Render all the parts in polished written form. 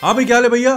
हाँ भाई क्या हाल है भैया।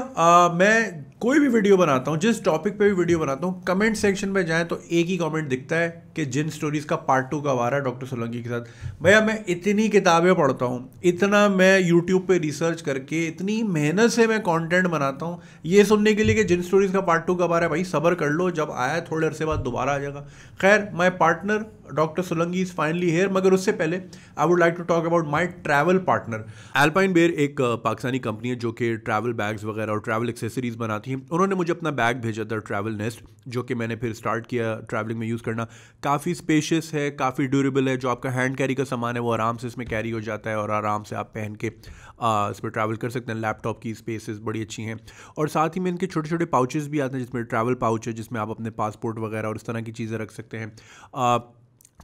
मैं कोई भी वीडियो बनाता हूँ, जिस टॉपिक पे भी वीडियो बनाता हूँ, कमेंट सेक्शन में जाएँ तो एक ही कमेंट दिखता है कि जिन स्टोरीज़ का पार्ट 2 का आ रहा है डॉक्टर सोलंकी के साथ। भैया मैं इतनी किताबें पढ़ता हूँ, इतना मैं यूट्यूब पे रिसर्च करके इतनी मेहनत से मैं कंटेंट बनाता हूँ, ये सुनने के लिए कि जिन स्टोरीज़ का पार्ट 2 का आ रहा है। भाई सब्र कर लो, जब आया थोड़े अरसे बाद दोबारा आ जाएगा। खैर my partner doctor Solanki is finally here, मगर उससे पहले I would like to talk about my travel partner. Alpine Bear एक पाकिस्तानी कंपनी है जो कि ट्रैवल बैग्स वगैरह और ट्रैवल एक्सेसरीज़ बनाती है। उन्होंने मुझे अपना बैग भेजा था ट्रैवल नेस्ट, जो कि मैंने फिर स्टार्ट किया ट्रैवलिंग में यूज़ करना। काफ़ी स्पेशियस है, काफ़ी ड्यूरेबल है, जो आपका हैंड कैरी का सामान है वो आराम से इसमें कैरी हो जाता है और आराम से आप पहन के इस पर ट्रैवल कर सकते हैं। लैपटॉप की स्पेसेस बड़ी अच्छी हैं और साथ ही में इनके छोटे छोटे पाउचेस भी आते हैं, जिसमें ट्रैवल पाउच है जिसमें आप अपने पासपोर्ट वगैरह और इस तरह की चीज़ें रख सकते हैं।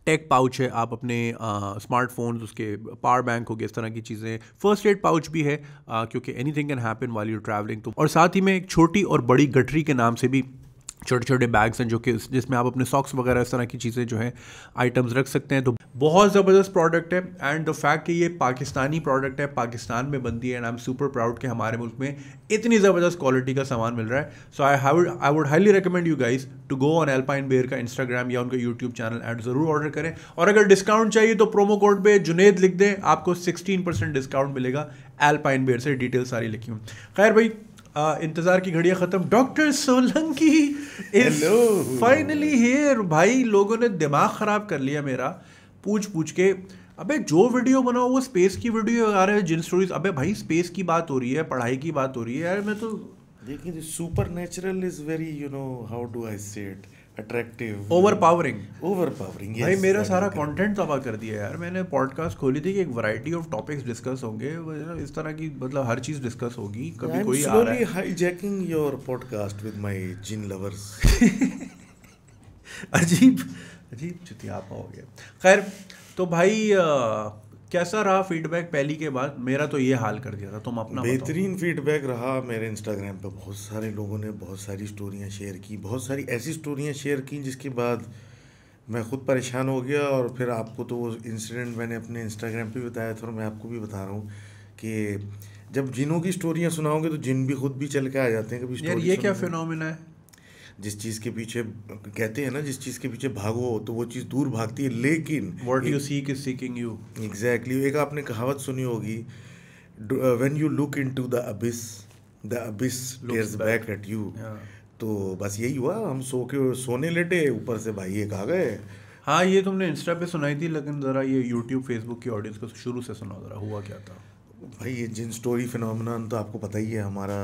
टेक पाउच है, आप अपने स्मार्टफोन्स, उसके पावर बैंक हो गया, इस तरह की चीज़ें। फर्स्ट एड पाउच भी है क्योंकि anything can happen while you travelling. तो और साथ ही में एक छोटी और बड़ी गठरी के नाम से भी छोटे छोटे बैग्स हैं जो कि जिसमें आप अपने सॉक्स वगैरह इस तरह की चीज़ें जो हैं आइटम्स रख सकते हैं। तो बहुत ज़बरदस्त प्रोडक्ट है एंड द फैक्ट कि ये पाकिस्तानी प्रोडक्ट है, पाकिस्तान में बनती है and I am super proud कि हमारे मुल्क में इतनी ज़बरदस्त क्वालिटी का सामान मिल रहा है। So I would highly recommend you guys to go on Alpine Bear का इंस्टाग्राम या उनका यूट्यूब चैनल एंड ज़रूर ऑर्डर करें। और अगर डिस्काउंट चाहिए तो प्रोमो कोड पर जुनेद लिख दें, आपको 16% डिस्काउंट मिलेगा अल्पाइन बेयर से। डिटेल सारी लिखी हूँ। खैर भाई इंतजार की घड़ियां खत्म, doctor Solanki is finally here. भाई लोगों ने दिमाग खराब कर लिया मेरा पूछ के। अबे जो वीडियो बनाओ वो स्पेस की वीडियो आ रहे हैं, जिन स्टोरीज। अबे भाई स्पेस की बात हो रही है, पढ़ाई की बात हो रही है यार। मैं तो देखिए supernatural is very, you know, how do I say it, attractive, overpowering. भाई मेरा सारा कंटेंट तबाह कर दिया यार। मैंने पॉडकास्ट खोली थी कि एक वैरायटी ऑफ टॉपिक्स डिस्कस होंगे, इस तरह की, मतलब हर चीज डिस्कस होगी। कभी कोई आ रहा है, hijacking your podcast with my jinn lovers. अजीब अजीब चुतियापा हो गया। खैर तो भाई कैसा रहा फीडबैक पहली के बाद? मेरा तो ये हाल कर दिया था, तुम अपना बेहतरीन फीडबैक रहा। मेरे इंस्टाग्राम पे बहुत सारे लोगों ने बहुत सारी स्टोरियाँ शेयर की, बहुत सारी ऐसी स्टोरियाँ शेयर की जिसके बाद मैं खुद परेशान हो गया। और फिर आपको तो वो इंसिडेंट मैंने अपने इंस्टाग्राम पे बताया था और मैं आपको भी बता रहा हूँ कि जब जिनों की स्टोरियाँ सुनाओगे तो जिन भी खुद भी चल के आ जाते हैं। कभी यार ये क्या फिनोमिना है, जिस चीज़ के पीछे कहते हैं ना, जिस चीज़ के पीछे भागो तो वो चीज़ दूर भागती है। लेकिन what you seek is seeking you. Exactly. एक आपने कहावत सुनी होगी, when you look into the abyss stares back at you. तो बस यही हुआ, हम सोने लेटे, ऊपर से भाई एक आ गए। हाँ ये तुमने इंस्टा पे सुनाई थी, लेकिन ज़रा ये यूट्यूब फेसबुक की ऑडियंस को शुरू से सुना, ज़रा हुआ क्या था। भाई ये जिन स्टोरी फिनोमिनन तो आपको पता ही है, हमारा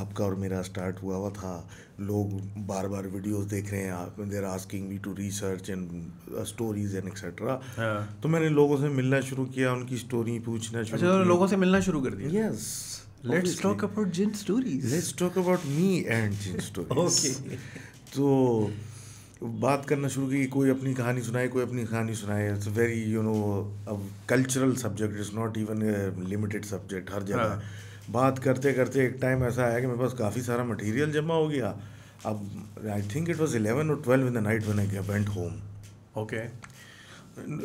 आपका और मेरा स्टार्ट हुआ हुआ था। लोग बार बार वीडियोस देख रहे हैं, आप देर asking me to research and stories and etcetera. तो मैंने लोगों से मिलना शुरू किया, उनकी स्टोरी पूछना शुरू किया। लोगों से मिलना शुरू कर दिया। Yes, let's talk about jinn stories, let's talk about me and jinn stories. Okay तो बात करना शुरू की, कोई अपनी कहानी सुनाए, कोई अपनी कहानी सुनाए। इट्स वेरी, यू नो, अब cultural subject, it's not even limited subject, हर जगह। हाँ। बात करते करते एक टाइम ऐसा आया कि मेरे पास काफ़ी सारा मटेरियल जमा हो गया। अब I think it was 11 or 12 in the night when I went home. Okay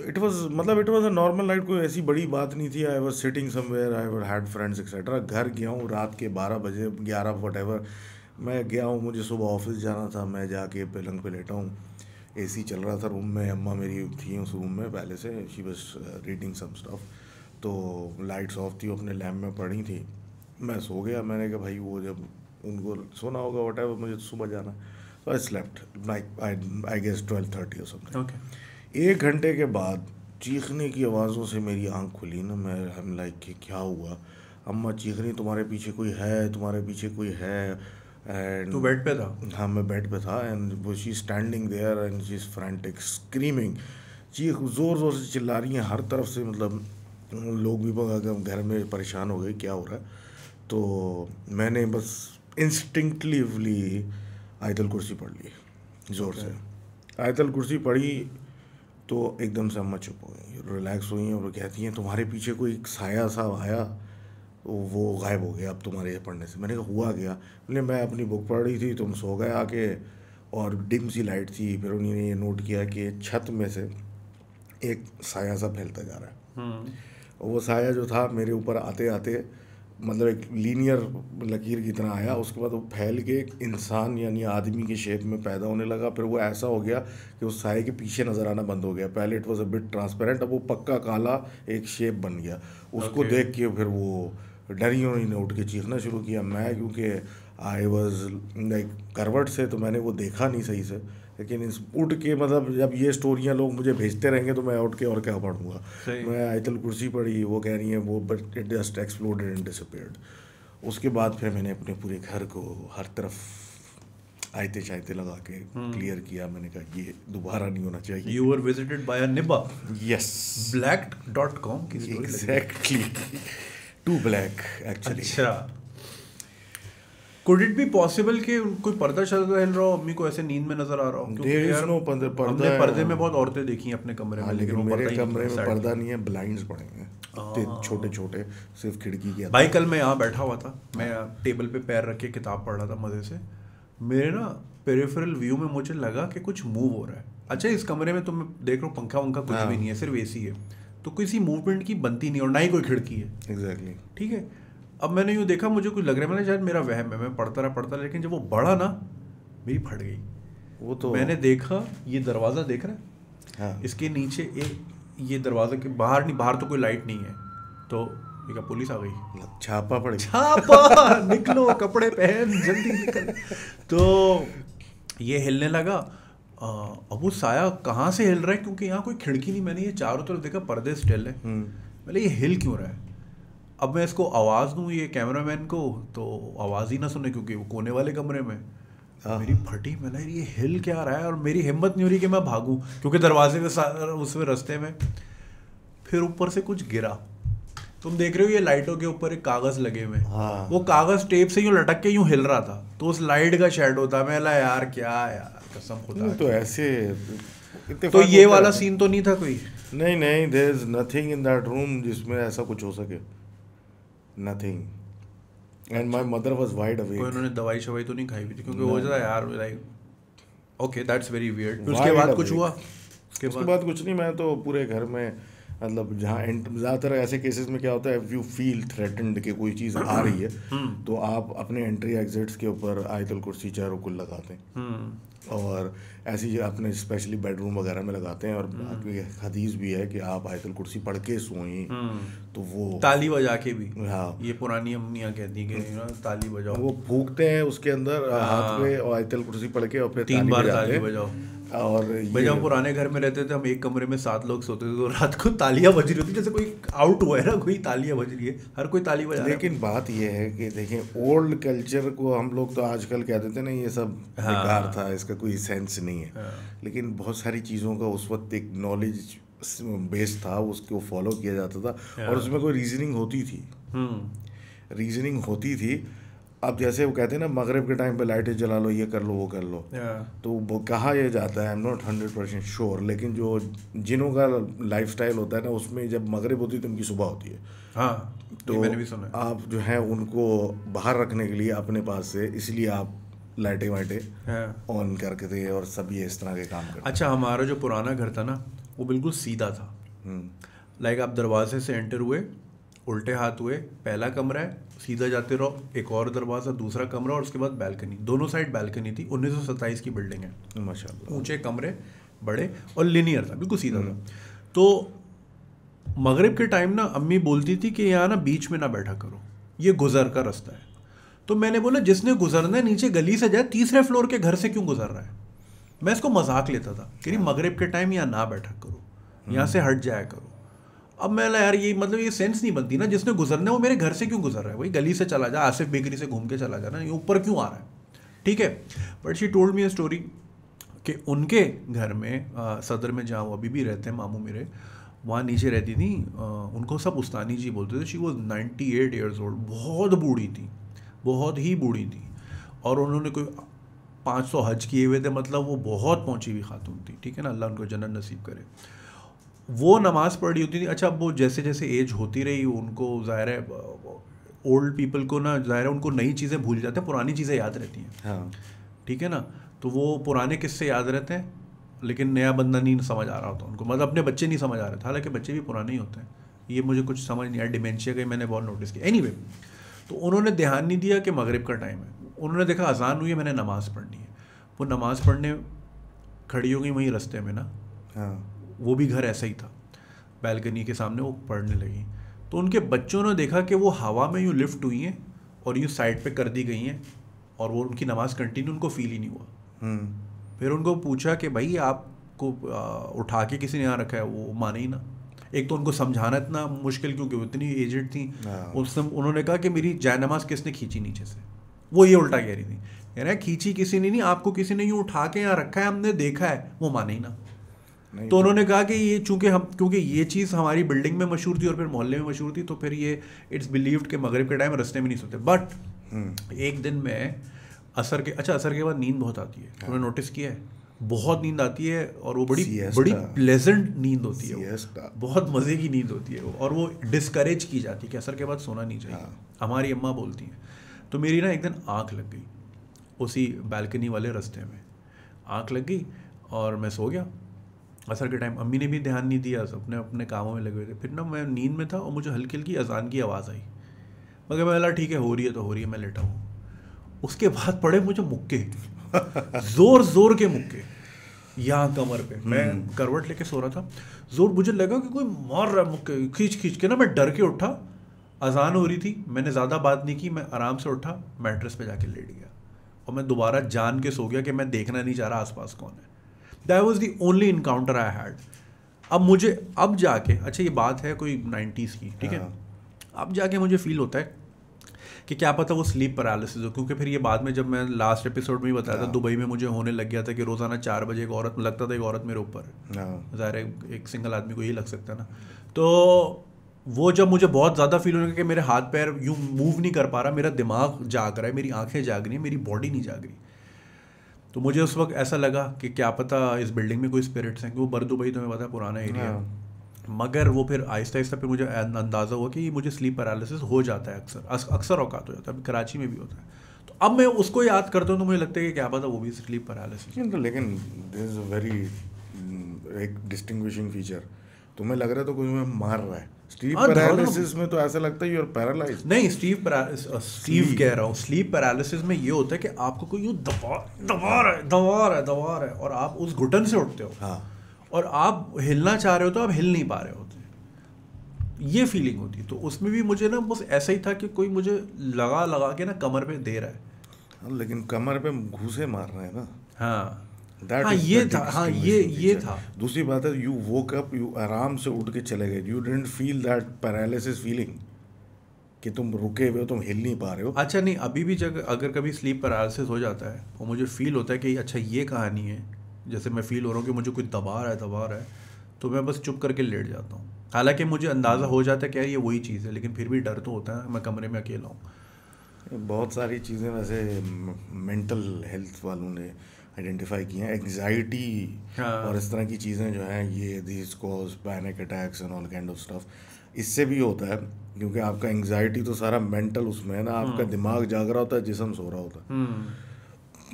it was, मतलब it was a normal night, कोई ऐसी बड़ी बात नहीं थी। I was sitting somewhere, I had friends etcetera. घर गया हूँ रात के 12 बजे 11 वॉट, मैं गया हूँ, मुझे सुबह ऑफिस जाना था। मैं जाके पलंग पे लेटा हूँ, एसी चल रहा था रूम में। अम्मा मेरी थी उस रूम में पहले से, she was reading some stuff, तो लाइट्स ऑफ थी, अपने लैम्प में पड़ी थी। मैं सो गया, मैंने कहा भाई वो जब उनको सोना होगा व्हाटएवर, मुझे सुबह जाना। तो I slept like I guess 12:30 और समथिंग। एक घंटे के बाद चीखने की आवाज़ों से मेरी आँख खुली ना, मैं हम लाइक कि क्या हुआ। अम्मा चीख रही तुम्हारे पीछे कोई है, तुम्हारे पीछे कोई है। एंड तू बेड पे था? हाँ मैं बेड पे था। एंड वो she standing there and she is frantic screaming, चीख ज़ोर ज़ोर से चिल्ला रही हैं हर तरफ से। मतलब लोग भी घर में परेशान हो गए क्या हो रहा है। तो मैंने बस इंस्टिंक्टिवली आयत अल कुर्सी पढ़ ली ज़ोर से। आयत अल कुर्सी पढ़ी तो एकदम से अम्मा चुप हो गई, रिलैक्स हुई हैं और कहती हैं तुम्हारे पीछे कोई साया सा आया, वो गायब हो गया अब तुम्हारे पढ़ने से। मैंने कहा हुआ गया, बोले मैं अपनी बुक पढ़ रही थी, तुम सो गए आके, और डिम सी लाइट थी। फिर उन्होंने ये नोट किया कि छत में से एक साया सा फैलता जा रहा है। वो साया जो था मेरे ऊपर आते आते मतलब एक लीनियर लकीर की तरह आया, उसके बाद वो फैल के एक इंसान यानी आदमी के शेप में पैदा होने लगा। फिर वो ऐसा हो गया कि उस साए के पीछे नज़र आना बंद हो गया। पहले it was a bit transparent, अब वो पक्का काला एक शेप बन गया। उसको देख के फिर वो डरी उन्होंने उठ के चीखना शुरू किया। मैं क्योंकि आई वॉज लाइक करवट से तो मैंने वो देखा नहीं सही से, लेकिन इस उठ के मतलब जब ये स्टोरियाँ लोग मुझे भेजते रहेंगे तो मैं उठ के और क्या पढ़ूँगा। मैं आयत अल कुर्सी पढ़ी, वो कह रही है वो but it just exploded and disappeared. उसके बाद फिर मैंने अपने पूरे घर को हर तरफ आयते शायते लगा के क्लियर किया। मैंने कहा ये दोबारा नहीं होना चाहिए। You are visited by a निब्बा। यस, Blacked.com की story. Exactly, to black actually. अच्छा, कुड इट बी पॉसिबल कि कोई पर्दा चल रहा हो, अम्मी को ऐसे नींद में नजर आ रहा हो? क्योंकि हमने पर्दे में बहुत औरतें देखी हैं अपने कमरे में, लेकिन मेरे कमरे में पर्दा नहीं है, ब्लाइंड्स पड़े हैं छोटे छोटे, सिर्फ खिड़की के। भाई कल मैं यहाँ बैठा हुआ था, मैं टेबल पे पैर रख के किताब पढ़ रहा था मज़े से। मेरे ना पेरिफेरल व्यू में मुझे लगा कि कुछ मूव हो रहा है। अच्छा, इस कमरे में तुम देख रहे हो पंखा वंखा कुछ भी नहीं है, सिर्फ एसी है, तो किसी मूवमेंट की बनती नहीं और ना ही कोई खिड़की है। एग्जैक्टली, ठीक है। अब मैंने यूँ देखा, मुझे कुछ लग रहा है, मैंने शायद मेरा वहम है, मैं पढ़ता रहा, लेकिन जब वो बढ़ा ना मेरी फट गई। वो तो मैंने देखा ये दरवाज़ा देख रहा है, हाँ। इसके नीचे एक ये दरवाज़ा के बाहर नहीं, बाहर तो कोई लाइट नहीं है, तो ये पुलिस आ गई, छापा पड़ गया। छापा निकलो, कपड़े पहन, जल्दी निकल। तो ये हिलने लगा। अब वो साया कहाँ से हिल रहा है, क्योंकि यहाँ कोई खिड़की नहीं। मैंने ये चारों तरफ देखा, पर्दे स्टिल है। मैंने ये हिल क्यों रहा है? अब मैं इसको आवाज़ दूँ ये कैमरामैन को, तो आवाज़ ही ना सुने क्योंकि वो कोने वाले कमरे में। मेरी फटी, मैंने ये हिल क्या रहा है? और मेरी हिम्मत नहीं हो रही कि मैं भागूँ, क्योंकि दरवाजे के उसमें रास्ते में फिर ऊपर से कुछ गिरा। तुम देख रहे हो ये लाइटों के ऊपर एक कागज़ लगे हुए, हाँ। वो कागज़ टेप से यूँ लटक के यूँ हिल रहा था, तो उस लाइट का शेडो था। मैं ला यार क्या यार, कसम खुदा। तो ऐसे तो ये वाला सीन तो नहीं था कोई? नहीं, there is nothing in that room जिसमें ऐसा कुछ हो सके। Nothing. And my mother was wide awake. कोई उन्होंने दवाई शवाई तो नहीं खाई हुई थी, क्योंकि वो जरा यार like okay that's very weird. उसके बाद कुछ हुआ? उसके बाद कुछ नहीं। मैं तो पूरे घर में मतलब जहाँ ज़्यादातर ऐसे केसेस में क्या होता है, इफ़ यू फील थ्रेटन्ड कि कोई चीज़ आ रही है तो आप अपने एंट्री एग्जिट्स के ऊपर आयतुल कुर्सी चारों कुल लगाते हैं, और ऐसी अपने स्पेशली बेडरूम वगैरह में लगाते हैं। और हदीस भी है कि आप आयतुल कुर्सी पढ़ के सोएं, तो वो ताली बजा के भी, हाँ, ये पुरानी अम्मियाँ कहती हैं कि ताली बजाओ। वो फूकते हैं उसके अंदर हाथ पे और आयतुल कुर्सी पढ़ के, और फिर 3 बार ताली बजाओ। और भाई जब पुराने घर में रहते थे हम, एक कमरे में 7 लोग सोते थे, तो रात को तालियां बज रही होती, जैसे कोई आउट हुआ है ना, कोई तालियां बज रही है, हर कोई ताली बजा। लेकिन बात यह है कि देखें, ओल्ड कल्चर को हम लोग तो आजकल कह देते ना ये सब बेकार था, इसका कोई सेंस नहीं है, हाँ। लेकिन बहुत सारी चीज़ों का उस वक्त एक नॉलेज बेस था, उसको फॉलो किया जाता था, हाँ। और उसमें कोई रीजनिंग होती थी, रीजनिंग होती थी। अब जैसे वो कहते हैं ना, मगरिब के टाइम पे लाइटें जला लो, ये कर लो, वो कर लो, तो वो कहा यह जाता है, आई एम नॉट 100% श्योर, लेकिन जो जिनों का लाइफस्टाइल होता है ना, उसमें जब मगरिब होती है तो उनकी सुबह होती है, हाँ। तो मैंने भी सुना है। आप जो है उनको बाहर रखने के लिए अपने पास से, इसलिए आप लाइटें वाइटें ऑन करके थे, और सब ये इस तरह के काम करते। अच्छा, हमारा जो पुराना घर था ना, वो बिल्कुल सीधा था, लाइक आप दरवाजे से एंटर हुए, उल्टे हाथ हुए, पहला कमरा है, सीधा जाते रहो, एक और दरवाज़ा, दूसरा कमरा, और उसके बाद बैल्कनी, दोनों साइड बैल्कनी थी। 1927 की बिल्डिंग है माशाल्लाह, ऊंचे कमरे, बड़े, और लिनियर था, बिल्कुल सीधा था। तो मगरिब के टाइम ना अम्मी बोलती थी कि यहाँ ना बीच में ना बैठा करो, ये गुजर का रास्ता है। तो मैंने बोला जिसने गुजरना है नीचे गली से जाए, तीसरे फ्लोर के घर से क्यों गुजर रहा है? मैं इसको मजाक लेता था कि मगरिब के टाइम यहाँ ना बैठा करो, यहाँ से हट जाया करो। अब मैं यार ये मतलब ये सेंस नहीं बनती ना, जिसने गुजरना है वो मेरे घर से क्यों गुजर रहा है? वही गली से चला जा, आसिफ बेकरी से घूम के चला जा, ना ये ऊपर क्यों आ रहा है? ठीक है, but she told me a story कि उनके घर में सदर में जहाँ वो अभी भी रहते हैं मामू मेरे, वहाँ नीचे रहती थी, उनको सब उस्तानी जी बोलते थे। शी वॉज 98 ईयर्स ओल्ड, बहुत बूढ़ी थी, बहुत ही बूढ़ी थी, और उन्होंने कोई 500 हज किए हुए थे, मतलब वो बहुत पहुँची हुई खातून थी, ठीक है ना, अल्लाह उनको जन्नत नसीब करे। वो नमाज़ पढ़ी होती थी। अच्छा, अब वो जैसे जैसे एज होती रही, उनको ज़ाहिर है ओल्ड पीपल को ना, ज़ाहिर है उनको नई चीज़ें भूल जाते हैं, पुरानी चीज़ें याद रहती हैं, हाँ। ठीक है ना, तो वो पुराने किस्से याद रहते हैं, लेकिन नया बंदा नहीं समझ आ रहा होता उनको, मतलब अपने बच्चे नहीं समझ आ रहे थे, हालांकि बच्चे भी पुराने ही होते हैं। ये मुझे कुछ समझ नहीं आया, डिमेंशिया का मैंने बहुत नोटिस किया। एनीवे, तो उन्होंने ध्यान नहीं दिया कि मगरिब का टाइम है। उन्होंने देखा अजान हुई है, मैंने नमाज़ पढ़नी है। वो नमाज़ पढ़ने खड़ी हो गई वहीं रास्ते में ना, हाँ। वो भी घर ऐसा ही था, बैलकनी के सामने वो पढ़ने लगी। तो उनके बच्चों ने देखा कि वो हवा में यूँ लिफ्ट हुई हैं और यूँ साइड पे कर दी गई हैं और वो उनकी नमाज़ कंटिन्यू, उनको फ़ील ही नहीं हुआ। फिर उनको पूछा कि भाई आपको उठा के किसी ने यहाँ रखा है? वो माने ही ना। एक तो उनको समझाना इतना मुश्किल क्योंकि वो इतनी एजड थी। उन्होंने कहा कि मेरी जायनमाज़ किसने खींची नीचे से? वो ये उल्टा कह रही थी, कह रहे खींची किसी ने नहीं, आपको किसी ने यूँ उठा के यहाँ रखा है, हमने देखा है। वो माने ही ना। तो उन्होंने कहा कि ये चूँकि हम, क्योंकि ये चीज़ हमारी बिल्डिंग में मशहूर थी और फिर मोहल्ले में मशहूर थी, तो फिर ये इट्स बिलीव्ड कि मगरिब के टाइम रास्ते में नहीं सोते। बट एक दिन में असर के बाद नींद बहुत आती है, उन्होंने नोटिस किया है, बहुत नींद आती है और वो बड़ी प्लेजेंट नींद होती है, बहुत मज़े की नींद होती है वो, और वो डिस्करेज की जाती है कि असर के बाद सोना नहीं चाहिए। हमारी अम्मा बोलती हैं। तो मेरी ना एक दिन आँख लग गई उसी बालकनी वाले रास्ते में, आँख लग गई और मैं सो गया। असर के टाइम अम्मी ने भी ध्यान नहीं दिया, अपने अपने कामों में लगे हुए थे। फिर ना मैं नींद में था और मुझे हल्की हल्की अजान की आवाज़ आई, मगर मैं बोला ठीक है, हो रही है तो हो रही है, मैं लेटा हूँ। उसके बाद पड़े मुझे मुक्के, जोर जोर के मुक्के यहाँ कमर पे। मैं करवट लेके सो रहा था, जोर, मुझे लगा कि कोई मार रहा है मुक्के, खींच खींच के ना। मैं डर के उठा, अजान हो रही थी, मैंने ज़्यादा बात नहीं की, मैं आराम से उठा, मैट्रेस पे जाके लेट गया और मैं दोबारा जान के सो गया कि मैं देखना नहीं चाह रहा आसपास कौन है। That was the only encounter I had. अब मुझे, अब जाके, अच्छा ये बात है कोई 90s की, ठीक है, अब जाके मुझे फील होता है कि क्या पता वो स्लीप पैरालिसिस हो, क्योंकि फिर ये बाद में, जब मैं लास्ट एपिसोड में ही बताया था, दुबई में मुझे होने लग गया था कि रोज़ाना 4 बजे एक औरत, लगता था एक औरत मेरे ऊपर, ज़ाहिर है एक सिंगल आदमी को यही लग सकता है ना। तो वो जब मुझे बहुत ज़्यादा फील होने लगा कि मेरे हाथ पैर यूँ मूव नहीं कर पा रहा, मेरा दिमाग जाग रहा है, मेरी आँखें जाग रही हैं, मेरी बॉडी नहीं जाग रही। तो मुझे उस वक्त ऐसा लगा कि क्या पता इस बिल्डिंग में कोई स्पिरिट्स हैं, क्योंकि वो बर दुबई तो मैं पता पुराना एरिया है। मगर वो फिर आहिस्ता आहिस्ता फिर मुझे अंदाज़ा हुआ कि मुझे स्लीप पैरालिसिस हो जाता है अक्सर औकात हो जाता है, अभी कराची में भी होता है। तो अब मैं उसको याद करता हूँ तो मुझे लगता है कि क्या पता वो भी स्लीप पैरालिसिस। लेकिन दिस इज़ अ वेरी एक डिस्टिंग्विशिंग फीचर, तुम्हें लग रहा है तो कुछ में मार रहा है। स्लीप पैरालिसिस में तो ऐसा लगता है यू आर पैरालाइज्ड। नहीं, स्लीप कह रहा हूँ, स्लीप पैरालिसिस में ये होता है कि आपको कोई यूँ दबा रहा है और आप उस घुटन से उठते हो, हाँ, और आप हिलना चाह रहे हो तो आप हिल नहीं पा रहे होते, ये फीलिंग होती है। तो उसमें भी मुझे ना बस ऐसा ही था कि कोई मुझे लगा के ना कमर पे दे रहा है, लेकिन कमर पे घूसे मार रहा है ना, हाँ हाँ ये था, हाँ ये था। दूसरी बात है, यू वोक अप, यू आराम से उठ के चले गए, you didn't feel that paralysis feeling कि तुम रुके हुए हो, तुम हिल नहीं पा रहे हो। अच्छा नहीं, अभी भी जब अगर कभी स्लीप पैरालिसिस हो जाता है और मुझे फील होता है कि अच्छा ये कहानी है, जैसे मैं फ़ील हो रहा हूँ कि मुझे कोई दबा रहा है, तो मैं बस चुप करके लेट जाता हूँ। हालांकि मुझे अंदाज़ा हो जाता है कि यार ये वही चीज़ है, लेकिन फिर भी डर तो होता है, मैं कमरे में अकेला हूँ। बहुत सारी चीज़ें वैसे मेंटल हेल्थ वालों ने आइडेंटिफाई की हैं, एंग्जाइटी, हाँ, और इस तरह की चीज़ें जो हैं, ये this cause panic attacks and all kind of stuff, इससे भी होता है क्योंकि आपका एंग्जाइटी तो सारा मेंटल उसमें है ना, आपका दिमाग जाग रहा होता है, जिसम सो रहा होता है।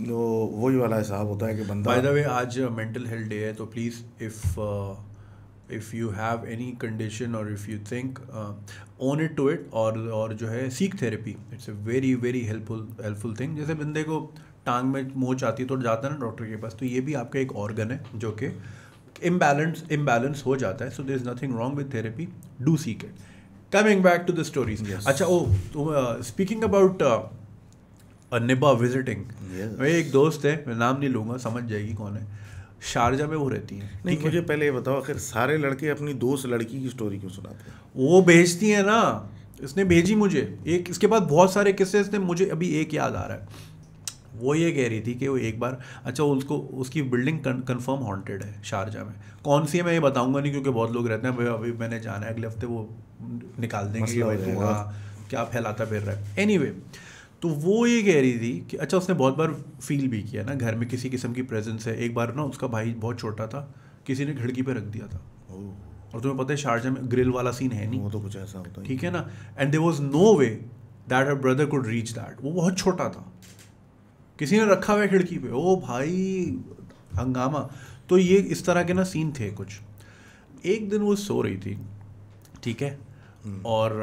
तो वही वाला हिसाब होता है कि बंदा। बाय द वे आज मेंटल हेल्थ डे है, तो please if you have any condition और if you think on it to it, और जो है seek therapy, it's a very very helpful thing. जैसे बंदे को टांग में मोच आती है तो जाता है ना डॉक्टर के पास, तो ये भी आपका एक ऑर्गन है जो कि इम्बैलेंस हो जाता है। So there is nothing wrong with therapy, do seek it. Coming back to the stories. अच्छा, ओ स्पीकिंग अबाउट निब्बा विजिटिंग, मेरे एक दोस्त है, मैं नाम नहीं लूँगा, समझ जाएगी कौन है, शारजा में वो रहती है। नहीं, मुझे पहले ये बताओ, आखिर सारे लड़के अपनी दोस्त लड़की की स्टोरी क्यों सुनाते हैं? वो भेजती है ना, इसने भेजी मुझे एक, इसके बाद बहुत सारे किस्से इसने मुझे, अभी एक याद आ रहा है। वो ये कह रही थी कि वो एक बार, अच्छा उसको, उसकी बिल्डिंग कन्फर्म हॉन्टेड है शारजा में, कौन सी है मैं ये बताऊँगा नहीं क्योंकि बहुत लोग रहते हैं, अभी मैंने जाना है, अगले हफ्ते वो निकाल देंगे क्या फैलाता फिर रहा है। एनीवे, तो वो ये कह रही थी कि अच्छा उसने बहुत बार फील भी किया ना, घर में किसी किस्म की प्रेजेंस है। एक बार ना उसका भाई बहुत छोटा था, किसी ने खिड़की पे रख दिया था, और तुम्हें पता है शारजा में ग्रिल वाला सीन है नहीं, वो तो कुछ ऐसा होता है, ठीक है ना। And there was no way that her brother could reach that, वो बहुत छोटा था, किसी ने रखा हुआ है खिड़की पे, ओ भाई हंगामा। तो ये इस तरह के ना सीन थे कुछ। एक दिन वो सो रही थी, ठीक है, और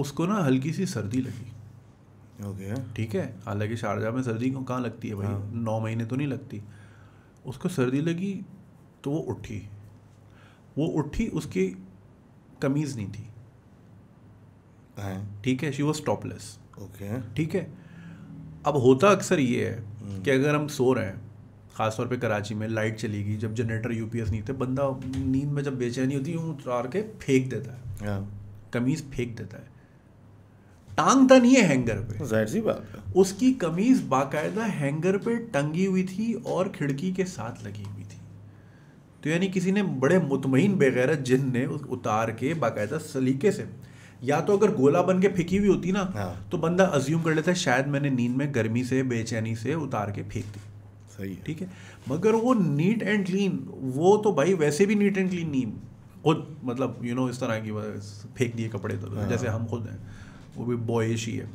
उसको ना हल्की सी सर्दी लगी। ओके ठीक है, हालांकि शारजाह में सर्दी कहाँ लगती है भाई, हाँ। 9 महीने तो नहीं लगती। उसको सर्दी लगी तो वो उठी, उसकी कमीज़ नहीं थी, ठीक है, शी वॉज टॉपलेस। ओके ठीक है। अब होता अक्सर ये है कि अगर हम सो रहे हैं, ख़ासतौर पे कराची में लाइट चली गई, जब जनरेटर यूपीएस नहीं थे, बंदा नींद में जब बेचैनी होती है उतार के फेंक देता है, कमीज़ फेंक देता है, टांगता नहीं है हैंगर पे, जाहिर सी बात है। उसकी कमीज़ बाकायदा हैंगर पे टंगी हुई थी और खिड़की के साथ लगी हुई थी। तो यानी किसी ने बड़े मुतमईन बेगैरत जिन ने उतार के बाकायदा सलीके से, या तो अगर गोला बन के फेंकी हुई होती ना, तो बंदा अज्यूम कर लेता है शायद मैंने नींद में गर्मी से बेचैनी से उतार के फेंक दी, सही है, ठीक है। मगर वो नीट एंड क्लीन, वो तो भाई वैसे भी नीट एंड क्लीन नहीं, खुद मतलब यू नो इस तरह की फेंक दिए कपड़े, तो जैसे हम खुद हैं, वो भी बॉयश ही है।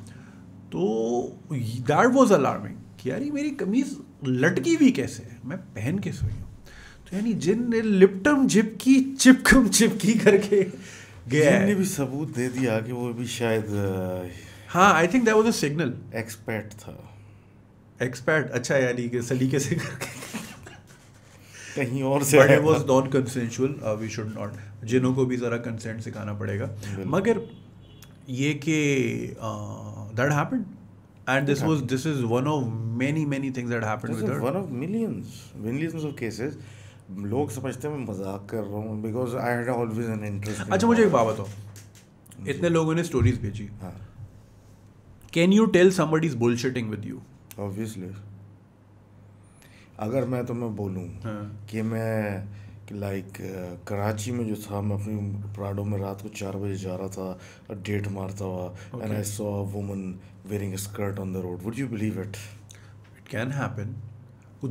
तो दैट वॉज अलार्मिंग कि यार मेरी कमीज़ लटकी हुई कैसे है, मैं पहन के सोई हूँ। तो यानी जिन ने लिपटम झिपकी चिपकम चिपकी करके गया, जिन ने भी सबूत दे दिया कि वो भी शायद, हाँ I think that was a signal, expert था, एक्सपर्ट, अच्छा, यानी कि सलीके से करके कहीं और से, but it was non consensual, we should not, जिनों को भी ज़रा कंसेंट सिखाना पड़ेगा। मगर ये कि that happened and this was this is one of many many things that happened with her, one of millions of cases. लोग समझते हैं मैं मजाक कर रहा हूँ, because I had always an interest. अच्छा मुझे एक बात बताओ, इतने लोगों ने stories भेजी, can you tell somebody is bullshitting with you? Obviously. अगर मैं तुम्हें बोलूँ कि मैं लाइक कराची में जो था, मैं अपनी प्राडो में रात को 4 बजे जा रहा था और डेट मारता हुआ, and I saw a woman wearing a skirt on the road, would you believe it? It can happen.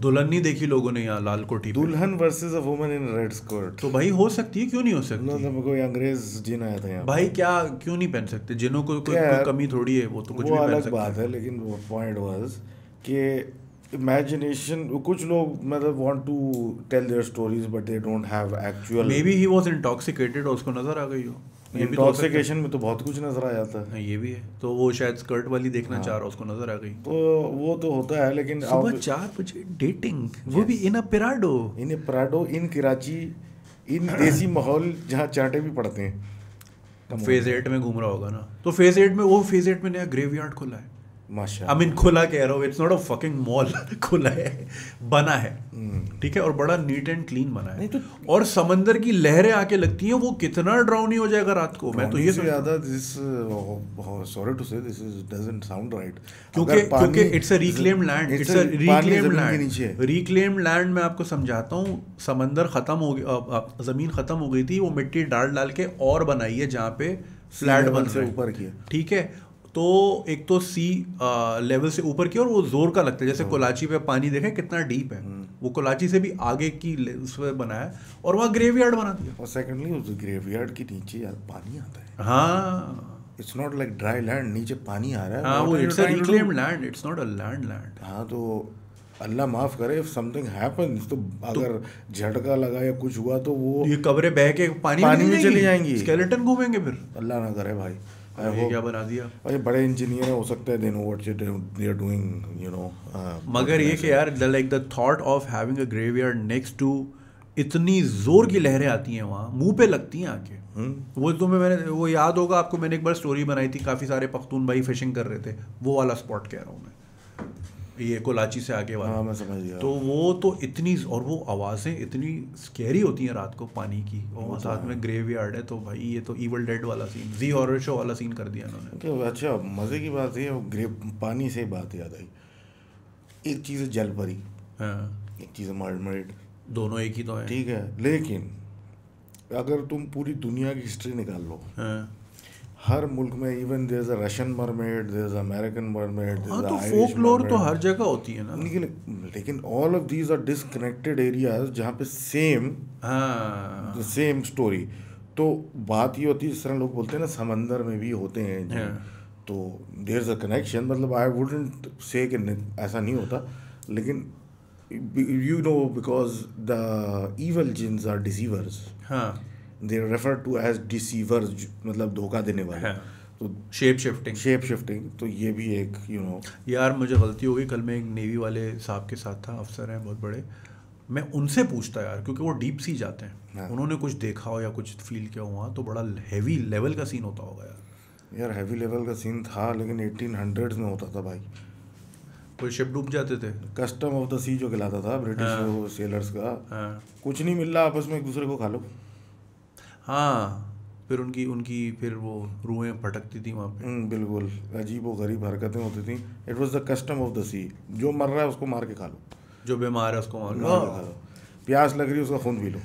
दुल्हन नहीं देखी लोगों ने यहाँ लाल कोठी, दुल्हन versus a woman in red skirt, तो भाई हो सकती है, क्यों नहीं हो सकती? कोई अंग्रेज जिन आया था यहाँ भाई, क्या क्यों नहीं पहन सकते? जिनों को कोई कमी थोड़ी है, वो तो कुछ भी पहन सकते हैं, बात है। लेकिन पॉइंट वाज कि imagination, कुछ लोग मतलब want to tell their stories but they don't have actual, maybe he was intoxicated और उसको नजर आ गई हो, इंटॉक्सिकेशन में तो बहुत कुछ नजर आ जाता है, ये भी है, तो वो शायद स्कर्ट वाली देखना चाह रहा, उसको नजर आ गई, तो वो तो होता है। लेकिन सुबह 4 बजे डेटिंग, वो भी in a Prado, in Prado, in Karachi, in desi माहौल जहाँ चाटे भी पड़ते हैं। फेज 8 में घूम रहा होगा ना, तो फेज 8 में वो फेज 8 में नया ग्रेवयार्ड खुला है, माशा, आई मीन खुला कह रहा हूँ, it's not a fucking mall, खुला है, बना है, ठीक है, और बड़ा नीट एंड क्लीन बना है, तो और समंदर की लहरें आके लगती हैं, वो कितना ड्राउनी हो जाएगा रात को। मैं तो ये ज़्यादा this, sorry to say this is doesn't sound right, क्योंकि it's a reclaimed land, reclaimed land. मैं आपको समझाता हूँ, समंदर ख़त्म हो गया, ज़मीन ख़त्म हो गई थी, वो मिट्टी डाल डाल के और बनाई है जहाँ पे फ्लैट बन से ऊपर की, ठीक है, तो एक तो सी लेवल से ऊपर की, और वो जोर का लगता है, जैसे कोलाची पे पानी देखें कितना डीप है, वो कोलाची से भी आगे की उस पर बनाया, और वहाँ ग्रेवयार्ड बना दिया, और सेकंडली उस ग्रेवयार्ड के नीचे यार पानी आता है, हाँ, it's not like dry land, नीचे पानी आ रहा है, हाँ, वो it's a reclaimed land, it's not a land land, हाँ, तो अल्लाह माफ़ करे, इफ समथिंग हैपन्स, तो अगर झटका लगा या कुछ हुआ तो वो ये कब्रें बह के पानी में चली जाएंगी, स्केलेटन घूमेंगे, फिर अल्लाह ना करे भाई, ये क्या बना दिया। अरे बड़े इंजीनियर हो सकते हैं, they know what they are doing, you know, मगर ये कि यार like the thought of having a graveyard next to, इतनी जोर की लहरें आती हैं वहाँ, मुंह पे लगती हैं आके, वो तुम्हें, मैंने वो याद होगा आपको, मैंने एक बार स्टोरी बनाई थी, काफ़ी सारे पख्तून भाई फिशिंग कर रहे थे, वो वाला स्पॉट कह रहा हूँ मैं, ये कोलाची से आगे वाला, मैं समझ गया, तो वो तो इतनी, और वो आवाज़ें इतनी स्कैरी होती हैं रात को पानी की, और साथ में ग्रेवयार्ड है, तो भाई ये तो इवल डेड वाला सीन, जी हॉरर शो वाला सीन कर दिया इन्होंने। अच्छा मज़े की बात है, पानी से बात याद आई, एक चीज़ है जलपरी, हाँ, एक चीज़ है मर्मेड, दोनों एक ही तो है, ठीक है, लेकिन अगर तुम पूरी दुनिया की हिस्ट्री निकाल लो, हाँ, हर मुल्क में, even there is a Russian mermaid, there is American mermaid, there is Irish mermaid, तो फोकलोर तो हर जगह होती है ना, लेकिन all of these are disconnected areas जहाँ पे सेम, हाँ, सेम स्टोरी। तो बात ये होती है, जिस तरह लोग बोलते हैं ना समंदर में भी होते हैं, हाँ, तो देयर इज अ कनेक्शन, मतलब आई वुडंट से ऐसा नहीं होता, लेकिन you know because the evil jinns are deceivers, हाँ, They refer to as deceivers, मतलब धोखा देने वाले, तो शेप शिफ्टिंग तो ये भी एक यार मुझे गलती हो गई। कल मैं एक नेवी वाले साहब के साथ था, अफसर हैं बहुत बड़े, मैं उनसे पूछता यार क्योंकि वो डीप सी जाते हैं। हाँ। उन्होंने कुछ देखा हो या कुछ फील किया हुआ तो बड़ा हैवी लेवल का सीन होता होगा यार। यार हैवी लेवल का सीन था लेकिन 1800 में होता था भाई। कोई शिप डूब जाते थे, कस्टम ऑफ द सी जो कहलाता था ब्रिटिश हाँ। सेलर्स का हाँ। कुछ नहीं मिल रहा आपस में एक दूसरे को खा लो। हाँ फिर उनकी फिर वो रूहें भटकती थी वहाँ पे। बिल्कुल अजीब वो गरीब हरकतें होती थी। It was the custom of the sea, जो मर रहा है उसको मार के खा लो, जो बीमार है उसको मार के खा लो, प्यास लग रही है उसका खून पी लो।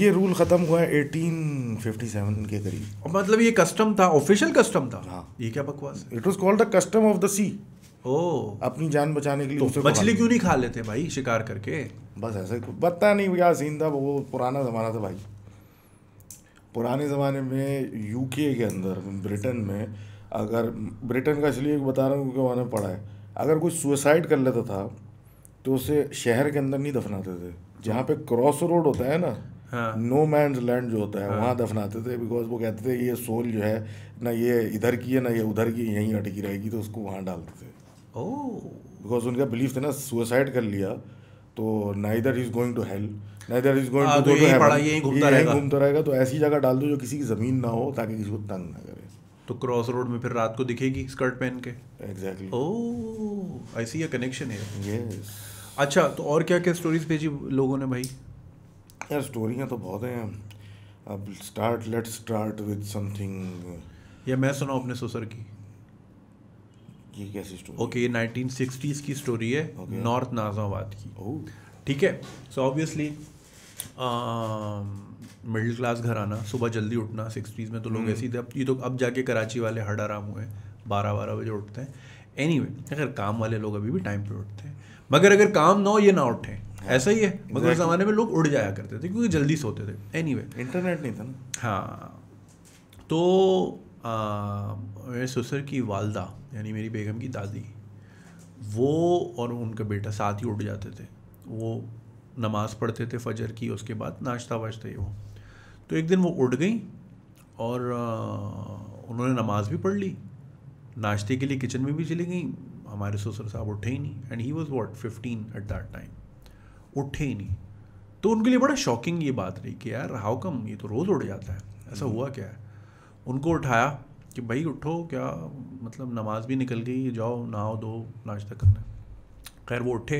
ये रूल ख़त्म हुआ है 1857 के करीब। मतलब ये कस्टम था, ऑफिशियल कस्टम था। हाँ। ये क्या बकवास है। It was called the custom of the sea. ओ अपनी जान बचाने के लिए तो मछली क्यों नहीं खा लेते भाई शिकार करके? बस ऐसा पता नहीं क्या सीन था। वो पुराना ज़माना था भाई। पुराने ज़माने में यूके के अंदर ब्रिटेन में, अगर ब्रिटेन का इसलिए बता रहा हूँ क्योंकि वहाँ पड़ा है, अगर कोई सुसाइड कर लेता था तो उसे शहर के अंदर नहीं दफनाते थे, जहाँ पे क्रॉस रोड होता है ना, नो मैंस लैंड जो होता है हाँ। वहाँ दफनाते थे बिकॉज वो कहते थे ये सोल जो है ना ये इधर की है ना ये उधर की, यहीं अटकी रहेगी, तो उसको वहाँ डालते थे। बिकॉज उनका बिलीफ था ना सुसाइड कर लिया तो neither is going to hell neither is going to go to heaven, यहीं घूमता रहेगा, तो ऐसी जगह डाल दो जो किसी की ज़मीन ना हो ताकि किसी को तंग ना करे। तो क्रॉस रोड में फिर रात को दिखेगी स्कर्ट पहन के। एग्जैक्टली। ओह आई सी, ये कनेक्शन है। यस। अच्छा तो और क्या क्या स्टोरीज भेजी लोगों ने भाई? यार स्टोरियाँ तो बहुत हैं। अब लेट्स स्टार्ट विद समथिंग। या मैं सुनाऊँ अपने ससुर की? ये कैसी स्टोरी? ओके 1960s की स्टोरी है, नॉर्थ नाज़ाबाद की। ठीक है। सो ऑब्वियसली मिडिल क्लास घर आना, सुबह जल्दी उठना। 60s में तो लोग ऐसे ही थे। अब जाके कराची वाले हड आराम हुए, 12 बजे उठते हैं। एनीवे अगर काम वाले लोग अभी भी टाइम पे उठते हैं, मगर अगर काम ना हो ये ना उठें। ऐसा ही है। मगर उस ज़माने में लोग उड़ जाया करते थे क्योंकि जल्दी सोते थे। एनीवे इंटरनेट नहीं था ना। हाँ। तो मेरे ससुर की वालदा यानी मेरी बेगम की दादी, वो और उनका बेटा साथ ही उठ जाते थे। वो नमाज़ पढ़ते थे फजर की, उसके बाद नाश्ता वाश्ता ही वो। तो एक दिन वो उठ गई और उन्होंने नमाज भी पढ़ ली, नाश्ते के लिए किचन में भी चली गई। हमारे ससुर साहब उठे ही नहीं, and he was what 15 at that time, उठे ही नहीं। तो उनके लिए बड़ा शॉकिंग ये बात रही कि यार हाउ कम, ये तो रोज़ उठ जाता है, ऐसा हुआ क्या है? उनको उठाया कि भाई उठो, क्या मतलब नमाज भी निकल गई, जाओ नहाओ दो, नाश्ता करना। खैर वो उठे।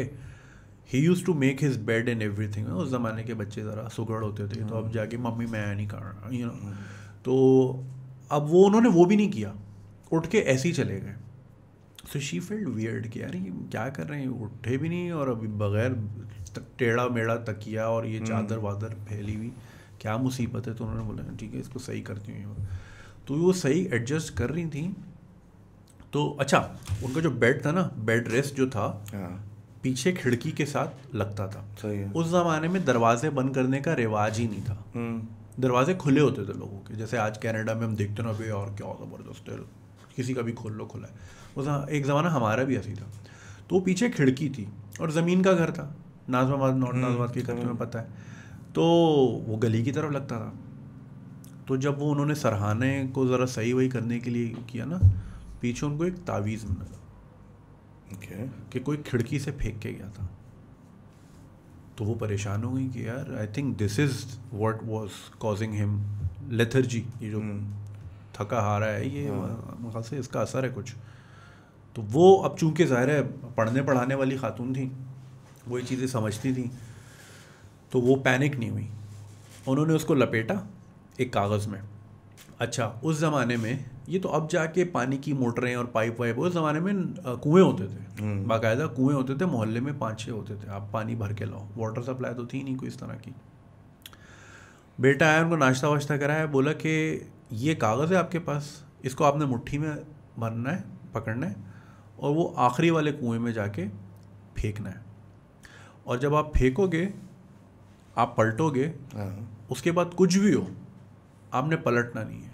He use to make his bed and everything. उस ज़माने के बच्चे ज़रा सुगड़ होते थे तो अब जाके मम्मी मैं नहीं कर रहा तो अब वो उन्होंने वो भी नहीं किया, उठ के ऐसे ही चले गए। सो शी फील्ड वियर्ड कि यार ये क्या कर रहे हैं, उठे भी नहीं और अभी बगैर टेढ़ा मेढ़ा तकिया और ये चादर वादर फैली हुई, क्या मुसीबत है? तो उन्होंने बोला ठीक है इसको सही करती हूँ। तो वो सही एडजस्ट कर रही थी। तो अच्छा उनका जो बेड था ना, बेड रेस्ट जो था पीछे खिड़की के साथ लगता था। सही है। उस ज़माने में दरवाजे बंद करने का रिवाज ही नहीं था। दरवाजे खुले होते थे लोगों के, जैसे आज कनाडा में हम देखते ना भाई और क्या ज़बरदस्त है, किसी का भी खोल लो खुला है। उस एक ज़माना हमारा भी ऐसी था। तो पीछे खिड़की थी और ज़मीन का घर था, नाज़िमाबाद नॉर्थ नाज़िमाबाद के घर में पता है, तो वो गली की तरफ लगता था। तो जब वो उन्होंने सरहाने को ज़रा सही वही करने के लिए किया ना, पीछे उनको एक तावीज़ मिला कि कोई खिड़की से फेंक के गया था। तो वो परेशान हो गई कि यार I think this is what was causing him lethargy, ये जो थका हारा है ये वहाँ से इसका असर है कुछ। तो वो अब चूंकि ज़ाहिर है पढ़ने पढ़ाने वाली खातून थी, वो ये चीज़ें समझती थी, तो वो पैनिक नहीं हुई। उन्होंने उसको लपेटा एक कागज़ में। अच्छा उस ज़माने में ये तो अब जाके पानी की मोटरें और पाइप वाइप, उस ज़माने में कुएँ होते थे, बाकायदा कुएँ होते थे, मोहल्ले में 5-6 होते थे, आप पानी भर के लाओ। वाटर सप्लाई तो थी नहीं कोई इस तरह की। बेटा आया, उनको नाश्ता वाश्ता कराया, बोला कि ये कागज़ है आपके पास, इसको आपने मुट्ठी में भरना है, पकड़ना है और वो आखिरी वाले कुएँ में जाके फेंकना है। और जब आप फेंकोगे, आप पलटोगे, उसके बाद कुछ भी हो आपने पलटना नहीं है।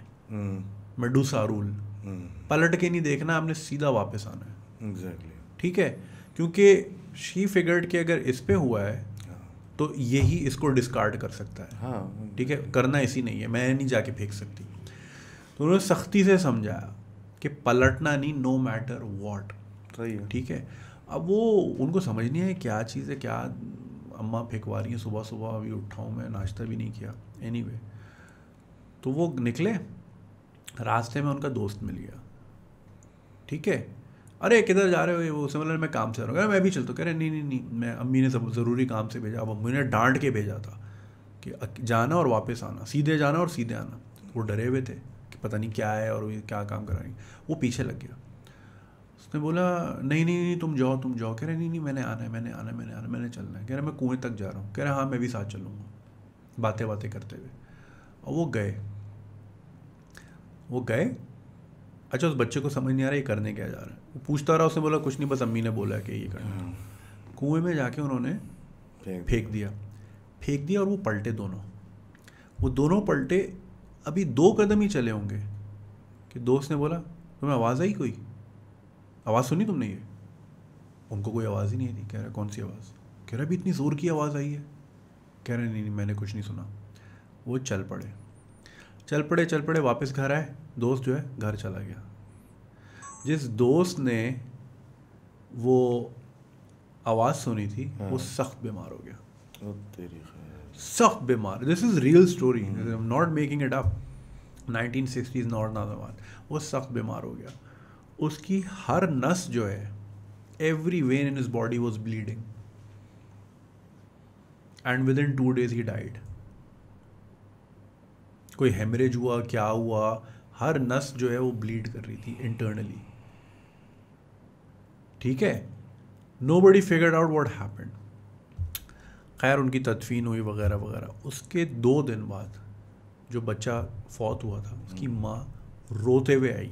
मेडूसा रूल, पलट के नहीं देखना, आपने सीधा वापस आना है। एग्जैक्टली। ठीक है, क्योंकि शी फिगर्ड कि अगर इस पे हुआ है तो यही इसको डिस्कार्ड कर सकता है। हाँ ठीक है, करना इसी नहीं है, मैं नहीं जाके फेंक सकती। तो उन्होंने सख्ती से समझाया कि पलटना नहीं, नो मैटर वॉट, सही है, ठीक है। अब वो उनको समझ नहीं है क्या चीज़ है, क्या अम्मा फेंकवा रही है सुबह सुबह, अभी उठाऊँ मैं, नाश्ता भी नहीं किया। एनीवे तो वो निकले, रास्ते में उनका दोस्त मिल गया, ठीक है, अरे किधर जा रहे हो, वो उससे मतलब मैं काम से आ रहा हूँ, मैं भी चलता हूँ। कह रहे नहीं नहीं नहीं, मैं अम्मी ने सब ज़रूरी काम से भेजा, अब अम्मी ने डांट के भेजा था कि जाना और वापस आना, सीधे जाना और सीधे आना। वो डरे हुए थे कि पता नहीं क्या है और क्या काम कराएंगे। वो पीछे लग गया, उसने बोला नहीं नहीं नहीं तुम जाओ तुम जाओ। कह रहे नहीं नहीं मैंने आना है, मैंने आना है, मैंने आना, मैंने चलना है। कह रहे मैं कुएँ तक जा रहा हूँ। कह रहे हाँ मैं भी साथ चलूँगा, बातें बातें करते हुए। और वो गए। अच्छा उस बच्चे को समझ नहीं आ रहा ये करने क्या जा रहा है, वो पूछता रहा। उसने बोला कुछ नहीं, बस अम्मी ने बोला कि ये करना। कुएं में जाके उन्होंने फेंक दिया और वो पलटे दोनों। वो दोनों पलटे, अभी 2 कदम ही चले होंगे कि दोस्त ने बोला तुम्हें आवाज़ आई, कोई आवाज़ सुनी तुमने? ये उनको कोई आवाज़ ही नहीं थी। कह रहा कौन सी आवाज़? कह रहा अभी इतनी ज़ोर की आवाज़ आई है। कह रहे नहीं नहीं मैंने कुछ नहीं सुना। वो चल पड़े वापस घर आए, दोस्त जो है घर चला गया। जिस दोस्त ने वो आवाज़ सुनी थी वो सख्त बीमार हो गया, सख्त बीमार। This is real story, I am not making it up. 1960s north Nazrabad. वो सख्त बीमार हो गया, उसकी हर नस जो है, every vein in his body was bleeding and within 2 days he died. कोई हेमरेज हुआ क्या हुआ, हर नस जो है वो ब्लीड कर रही थी इंटरनली, ठीक है। Nobody figured out what happened. खैर उनकी तदफीन हुई वगैरह वगैरह। उसके 2 दिन बाद जो बच्चा फौत हुआ था उसकी माँ रोते हुए आई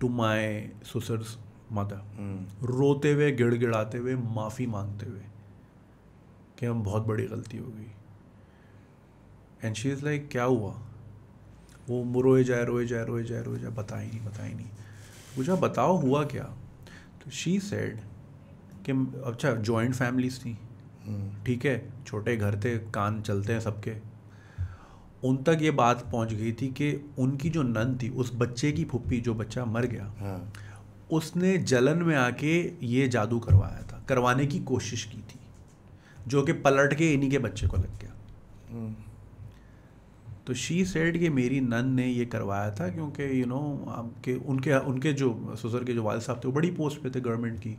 टू माय सुसर्स मदर, रोते हुए गिड़गिड़ाते हुए माफ़ी मांगते हुए कि हम बहुत बड़ी गलती हो गई। एंड शी इज़ लाइक क्या हुआ? वो रोए जाए, बता ही नहीं। मुझे बताओ हुआ क्या? तो शी सेड कि अच्छा जॉइंट फैमिलीज थी, ठीक है, छोटे घर थे, कान चलते हैं सबके। उन तक ये बात पहुंच गई थी कि उनकी जो नन थी, उस बच्चे की फुप्पी, जो बच्चा मर गया, उसने जलन में आके ये जादू करवाया था, करवाने की कोशिश की थी, जो कि पलट के इन्हीं के बच्चे को लग गया। तो शी सेड कि मेरी नन ने ये करवाया था क्योंकि यू नो आपके उनके जो ससुर के जो वालिद साहब थे वो बड़ी पोस्ट पे थे, गवर्नमेंट की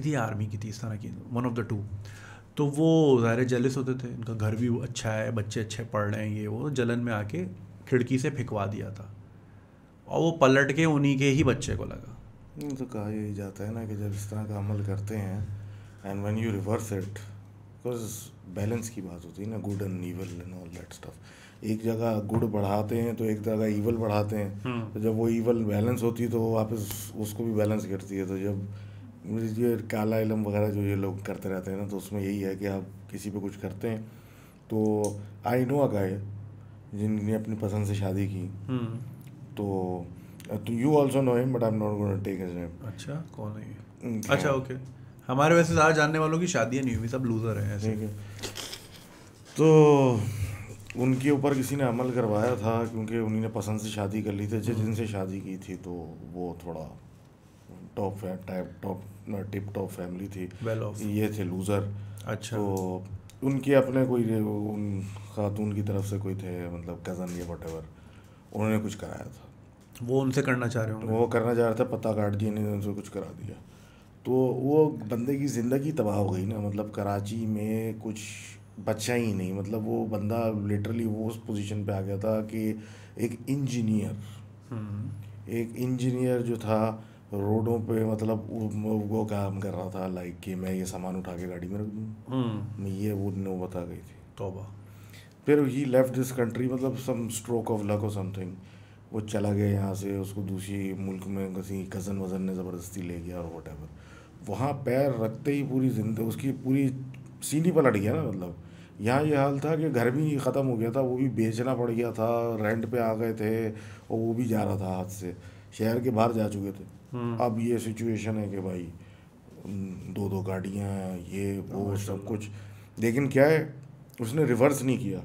थी आर्मी की थी, इस तरह की, वन ऑफ द टू। तो वो ज़ाहिर जलिस होते थे, उनका घर भी अच्छा है, बच्चे अच्छे पढ़ रहे हैं, ये वो जलन में आके खिड़की से फेंकवा दिया था और वो पलट के उन्हीं के ही बच्चे को लगा। तो कहा यही जाता है ना कि जब इस तरह का अमल करते हैं and when you reverse it, because balance की बात होती है ना, good and evil and all that stuff. एक जगह गुड बढ़ाते हैं तो एक जगह ईवल बढ़ाते हैं, तो जब वो ईवल बैलेंस होती है तो वापस उसको भी बैलेंस करती है। तो जब ये काला इलम वगैरह जो ये लोग करते रहते हैं ना, तो उसमें यही है कि आप किसी पे कुछ करते हैं। तो आई नो अ गाय जिनने अपनी पसंद से शादी की, तो you also know him but I am not going to take his name. अच्छा कौन है? अच्छा ओके, हमारे वैसे सारे जानने वालों की शादियाँ नहीं हुई, सब लूज़र हैं ऐसे के। तो उनके ऊपर किसी ने अमल करवाया था क्योंकि उन्होंने पसंद से शादी कर ली थी, जिनसे शादी की थी, तो वो थोड़ा टिप टॉप फैमिली थी, well off, ये थे लूज़र। अच्छा तो उनके अपने कोई उन खातून की तरफ से कोई थे, मतलब कज़न या वॉटेवर, उन्होंने कुछ कराया था, वो उनसे करना चाह रहे होंगे, वो करना चाह रहा था, पता काट दिया, इन्होंने उनसे कुछ करा दिया। तो वो बंदे की ज़िंदगी तबाह हो गई ना, मतलब कराची में कुछ बचा ही नहीं। मतलब वो बंदा लिटरली वो उस पोजीशन पे आ गया था कि एक इंजीनियर जो था रोडों पे, मतलब वो काम कर रहा था लाइक कि मैं ये सामान उठा के गाड़ी में रख दूँ, ये वो नौबत आ गई थी, तौबा। फिर ही लेफ्ट दिस कंट्री, मतलब सम स्ट्रोक ऑफ लक और समथिंग, वो चला गया यहाँ से, उसको दूसरी मुल्क में किसी कज़न वज़न ने ज़बरदस्ती ले गया और वट एवर। वहाँ पैर रखते ही पूरी जिंदगी उसकी पूरी सीढ़ी पलट गया ना। मतलब यहाँ ये हाल था कि घर भी ख़त्म हो गया था, वो भी बेचना पड़ गया था, रेंट पे आ गए थे, और वो भी जा रहा था हाथ से, शहर के बाहर जा चुके थे। अब ये सिचुएशन है कि भाई 2 गाड़ियाँ, ये वो सब कुछ। लेकिन क्या है, उसने रिवर्स नहीं किया,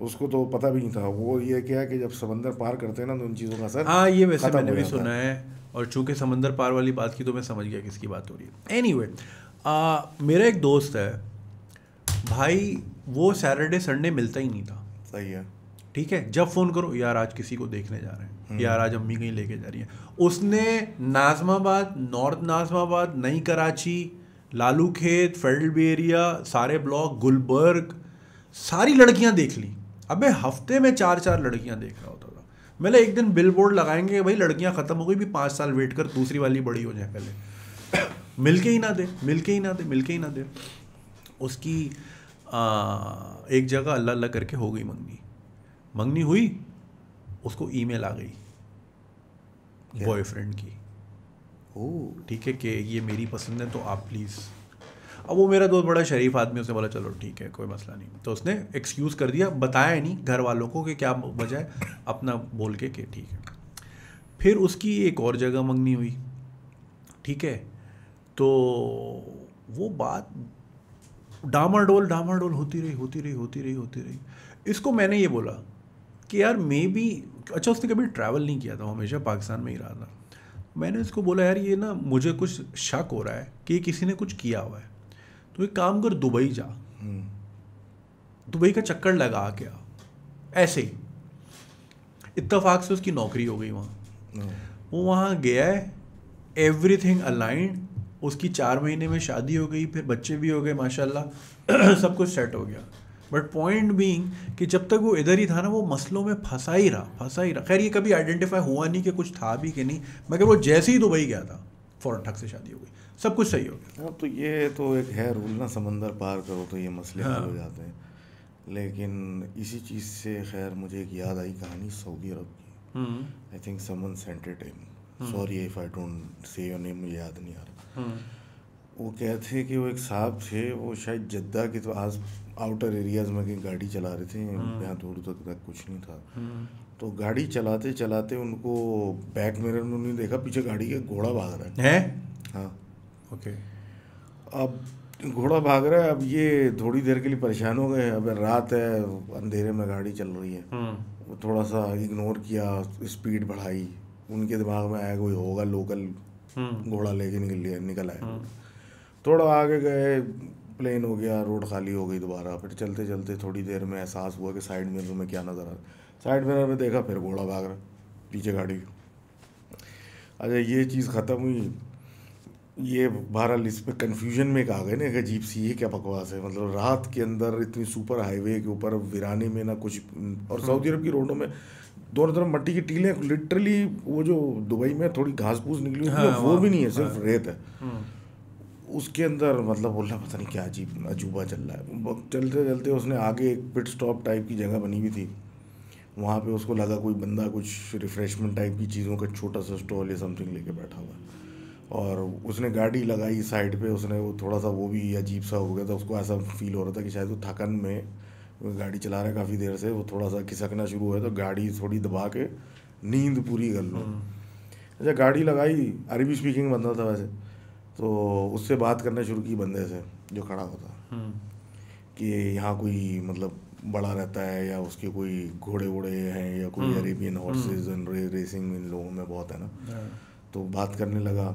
उसको तो पता भी नहीं था। वो ये क्या कि जब समंदर पार करते हैं ना तो उन चीज़ों का असर। हाँ ये वैसे मैंने भी सुना है, और चूंकि समंदर पार वाली बात की तो मैं समझ गया किसकी बात हो रही है। एनीवे मेरा एक दोस्त है भाई, वो सैटरडे संडे मिलता ही नहीं था। सही है, ठीक है। जब फ़ोन करो, यार आज किसी को देखने जा रहे हैं, यार आज अम्मी कहीं लेके जा रही है। उसने नाज़िमाबाद, नॉर्थ नाज़िमाबाद, नई Karachi, Lalu Khet, federal B area, सारे ब्लॉक, गुलबर्ग, सारी लड़कियां देख ली। अबे हफ्ते में 4-4 लड़कियां देख रहा होता था। मैंने एक दिन बिलबोर्ड लगाएंगे भाई लड़कियां ख़त्म हो गई, भी 5 साल वेट कर दूसरी वाली बड़ी हो जाए, पहले मिल के ही ना दे। उसकी एक जगह अल्लाह अल्लाह करके हो गई मंगनी हुई, उसको ईमेल आ गई बॉयफ्रेंड की। ओह ठीक है, कि ये मेरी पसंद है तो आप प्लीज़। अब वो मेरा दोस्त बड़ा शरीफ आदमी, उसने बोला चलो ठीक है कोई मसला नहीं। तो उसने एक्सक्यूज़ कर दिया, बताया नहीं घर वालों को कि क्या वजह है, अपना बोल के कि ठीक है। फिर उसकी एक और जगह मंगनी हुई, ठीक है। तो वो बात डामाडोल होती रही। इसको मैंने ये बोला कि यार मे बी, अच्छा उसने कभी ट्रैवल नहीं किया था, हमेशा पाकिस्तान में ही रहा था। मैंने इसको बोला यार ये ना मुझे कुछ शक हो रहा है कि किसी ने कुछ किया हुआ है, तो एक काम कर दुबई जा, दुबई का चक्कर लगा के आ। ऐसे ही इत्तेफाक से उसकी नौकरी हो गई वहाँ। वो वहाँ गया है, एवरीथिंग अलाइंड, उसकी 4 महीने में शादी हो गई, फिर बच्चे भी हो गए माशाल्लाह, सब कुछ सेट हो गया। बट पॉइंट बीइंग कि जब तक वो इधर ही था ना, वो मसलों में फंसा ही रहा। खैर ये कभी आइडेंटिफाई हुआ नहीं कि कुछ था भी कि नहीं, मगर वो जैसे ही दुबई गया था फ़ौरन ठक से शादी हो गई, सब कुछ सही हो गया। अब तो ये तो एक है रूल ना, समंदर पार करो तो ये मसले हाँ। हो जाते हैं। लेकिन इसी चीज़ से खैर मुझे एक याद आई कहानी सऊदी अरब की। I think someone sent it in, sorry if I don't say your name, मुझे याद नहीं आ रहा। वो कहते हैं कि वो एक साहब थे, वो शायद जद्दा के तो आज आउटर एरियाज़ में कहीं गाड़ी चला रहे थे, यहाँ दूर तक कुछ नहीं था। तो गाड़ी चलाते चलाते उनको बैक मिरर में उन्होंने देखा पीछे गाड़ी के घोड़ा भाग रहा है। हाँ ओके। अब घोड़ा भाग रहा है, अब ये थोड़ी देर के लिए परेशान हो गए। अब रात है, अंधेरे में गाड़ी चल रही है, वो थोड़ा सा इग्नोर किया, स्पीड बढ़ाई। उनके दिमाग में आया कोई होगा लोकल, घोड़ा लेके निकल आया। थोड़ा आगे गए, प्लेन हो गया, रोड खाली हो गई दोबारा। फिर चलते चलते थोड़ी देर में एहसास हुआ कि साइड मिरर में क्या नज़र आ रहा। साइड मिरर में देखा फिर घोड़ा भाग रहा पीछे गाड़ी। अच्छा ये चीज़ ख़त्म हुई। ये बहरहाल इस पर कन्फ्यूजन में एक आ गए ना कि जीप सी ये क्या बकवास है, मतलब रात के अंदर इतनी सुपर हाईवे के ऊपर वीराने में ना कुछ। और सऊदी अरब की रोडों में दोनों तरफ मट्टी की टीलें, लिटरली वो जो दुबई में थोड़ी घास फूस निकली हाँ, वो भी नहीं है, सिर्फ रेत है। उसके अंदर मतलब बोलना पता नहीं क्या अजीब अजूबा चल रहा है। चलते चलते उसने आगे एक पिट स्टॉप टाइप की जगह बनी हुई थी, वहाँ पे उसको लगा कोई बंदा कुछ रिफ़्रेशमेंट टाइप की चीज़ों का छोटा सा स्टॉल या समथिंग लेके बैठा हुआ है। और उसने गाड़ी लगाई साइड पे, उसने वो थोड़ा सा वो भी अजीब सा हो गया था। उसको ऐसा फील हो रहा था कि शायद वो थकान में गाड़ी चला रहा है काफ़ी देर से, वो थोड़ा सा खिसकना शुरू हुआ, तो गाड़ी थोड़ी दबा के नींद पूरी कर लो। अच्छा गाड़ी लगाई, अरबी स्पीकिंग बंदा था वैसे, तो उससे बात करना शुरू की बंदे से जो खड़ा होता, कि यहाँ कोई मतलब बड़ा रहता है या उसके कोई घोड़े वोड़े हैं या कोई अरेबियन हॉर्सेज एंड रेसिंग में इन लोगों में बहुत है ना। तो बात करने लगा,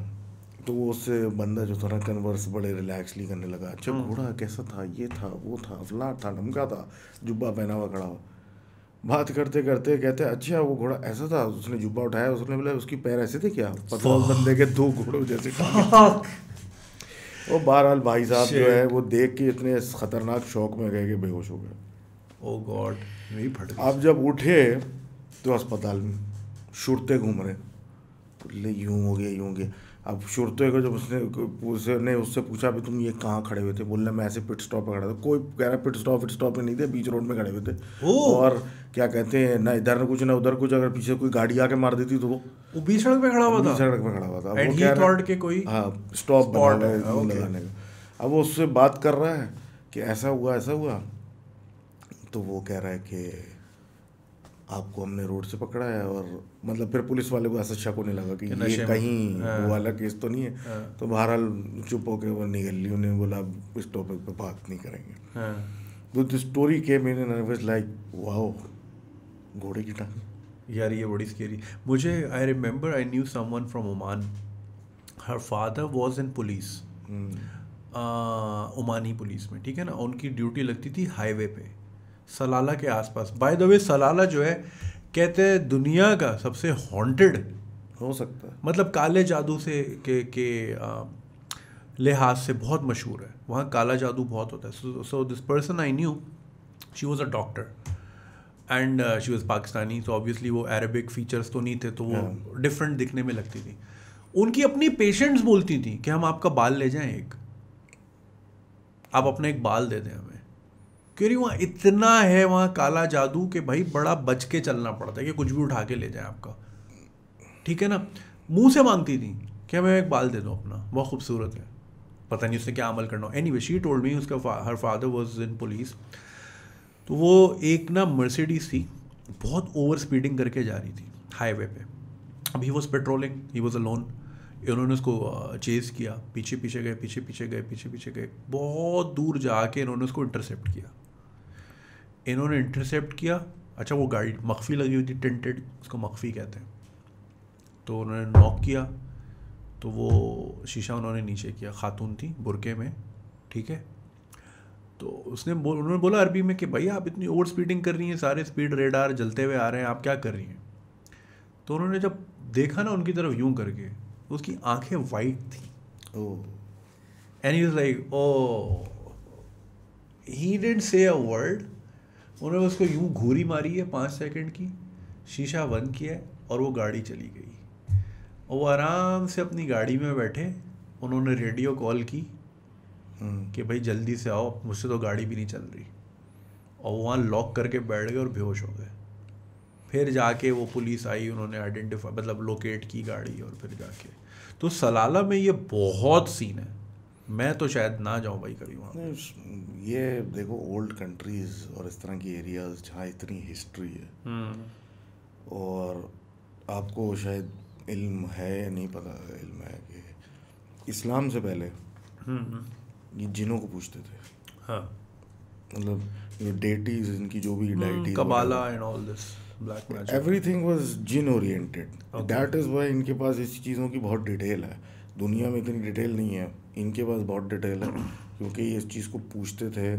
तो वो उससे बंदा जो था ना कन्वर्स बड़े रिलैक्सली करने लगा। अच्छा घोड़ा कैसा था, ये था, वो था, अफला था, नमका था, जुब्बा पहना हुआ खड़ा हुआ। बात करते करते कहते अच्छा वो घोड़ा ऐसा था, उसने जुब्बा उठाया, उसने बोला उसकी पैर ऐसे थे क्या, पतवाल बंदे के 2 घोड़ों जैसे। वो बहरहाल भाई साहब जो है वो देख के इतने खतरनाक शौक में गए कि बेहोश हो गए। ओ गॉड मेरी फट गई। अब जब उठे तो अस्पताल में शुरते घूम रहे, बोले यूँ हो गया। अब शुरते को जब उसने उससे पूछा भी तुम ये कहाँ खड़े हुए थे, बोलना मैं ऐसे पिट स्टॉप पे खड़ा था। कोई कह रहा है पिट स्टॉप पे नहीं थे, बीच रोड में खड़े हुए थे। और क्या कहते हैं ना इधर कुछ ना उधर कुछ, अगर पीछे कोई गाड़ी आके मार देती तो वो बीच सड़क पे खड़ा हुआ था। हाँ स्टॉप लगाने का। अब वो उससे बात कर रहा है कि ऐसा हुआ, तो वो कह रहा है कि आपको हमने रोड से पकड़ा है। और मतलब फिर पुलिस वाले को ऐसा शक होने लगा कि ये कहीं वो वाला केस तो नहीं है। तो बहरहाल चुप होकर वो निकल ली। उन्हें बोला अब इस टॉपिक पे बात नहीं करेंगे। The story came in and I was like, wow, घोड़े की टांग. यार ये बड़ी स्केरी. मुझे I remember I knew someone from Oman. Her father was in police. Omani police में, ठीक है ना. उनकी ड्यूटी लगती थी हाईवे पे सलाला के आसपास. बाय द वे सलाला जो है कहते हैं दुनिया का सबसे हॉन्टेड हो सकता है, मतलब काले जादू से के लिहाज से बहुत मशहूर है. वहाँ काला जादू बहुत होता है. So this person I knew, she was a doctor and she was Pakistani. तो ऑब्वियसली वो अरबिक फीचर्स तो नहीं थे, तो वो डिफरेंट दिखने में लगती थी. उनकी अपनी पेशेंट्स बोलती थी कि हम आपका बाल ले जाएं, एक आप अपना एक बाल दे दें हमें, क्योंकि वहाँ इतना है वहाँ काला जादू कि भाई बड़ा बच के चलना पड़ता है कि कुछ भी उठा के ले जाएं आपका, ठीक है ना. मुंह से मांगती थी कि हमें एक बाल दे दो अपना, बहुत खूबसूरत है. पता नहीं उसने क्या अमल करना. एनीवे शी टोल्ड मी उसका her father was in police. तो वो एक ना मर्सिडीज थी, बहुत ओवर स्पीडिंग करके जा रही थी हाईवे पे. अब he was patrolling, he was alone. इन्होंने उसको चेज़ किया, पीछे पीछे गए, पीछे पीछे गए, पीछे पीछे गए, बहुत दूर जाके इन्होंने उसको इंटरसेप्ट किया. इन्होंने इंटरसेप्ट किया. अच्छा वो गाड़ी मख्फी लगी हुई थी, टेंटेड, उसको मख्फी कहते हैं. तो उन्होंने नॉक किया, तो वो शीशा उन्होंने नीचे किया. खातून थी बुरके में, ठीक है. तो उन्होंने बोला अरबी में कि भाई आप इतनी ओवर स्पीडिंग कर रही हैं, सारे स्पीड रेडार जलते हुए आ रहे हैं, आप क्या कर रही हैं. तो उन्होंने जब देखा ना उनकी तरफ यूं करके, उसकी आंखें वाइट थी. And he was like oh, he didn't say a word. उन्होंने उसको यूं घूरी मारी है 5 सेकंड की, शीशा बंद किया है और वो गाड़ी चली गई. और वो आराम से अपनी गाड़ी में बैठे. उन्होंने रेडियो कॉल की कि भाई जल्दी से आओ, मुझसे तो गाड़ी भी नहीं चल रही. और वो वहाँ लॉक करके बैठ गए और बेहोश हो गए. फिर जाके वो पुलिस आई, उन्होंने आइडेंटिफाई मतलब लोकेट की गाड़ी और फिर जाके. तो सलाला में ये बहुत सीन है. मैं तो शायद ना जाऊं भाई कभी वहाँ. ये देखो ओल्ड कंट्रीज़ और इस तरह की एरियाज़ जहाँ इतनी हिस्ट्री है और आपको शायद इल्म है नहीं पता. इल्म है कि इस्लाम से पहले ये जिनों को पूछते थे. हाँ मतलब ये डेटीज़, इनकी जो भी deity, कबाला and all this, black magic, everything was jinn oriented. That is why इनके पास इस चीज़ों की बहुत डिटेल है. दुनिया में इतनी डिटेल नहीं है, इनके पास बहुत डिटेल है क्योंकि ये इस चीज़ को पूछते थे.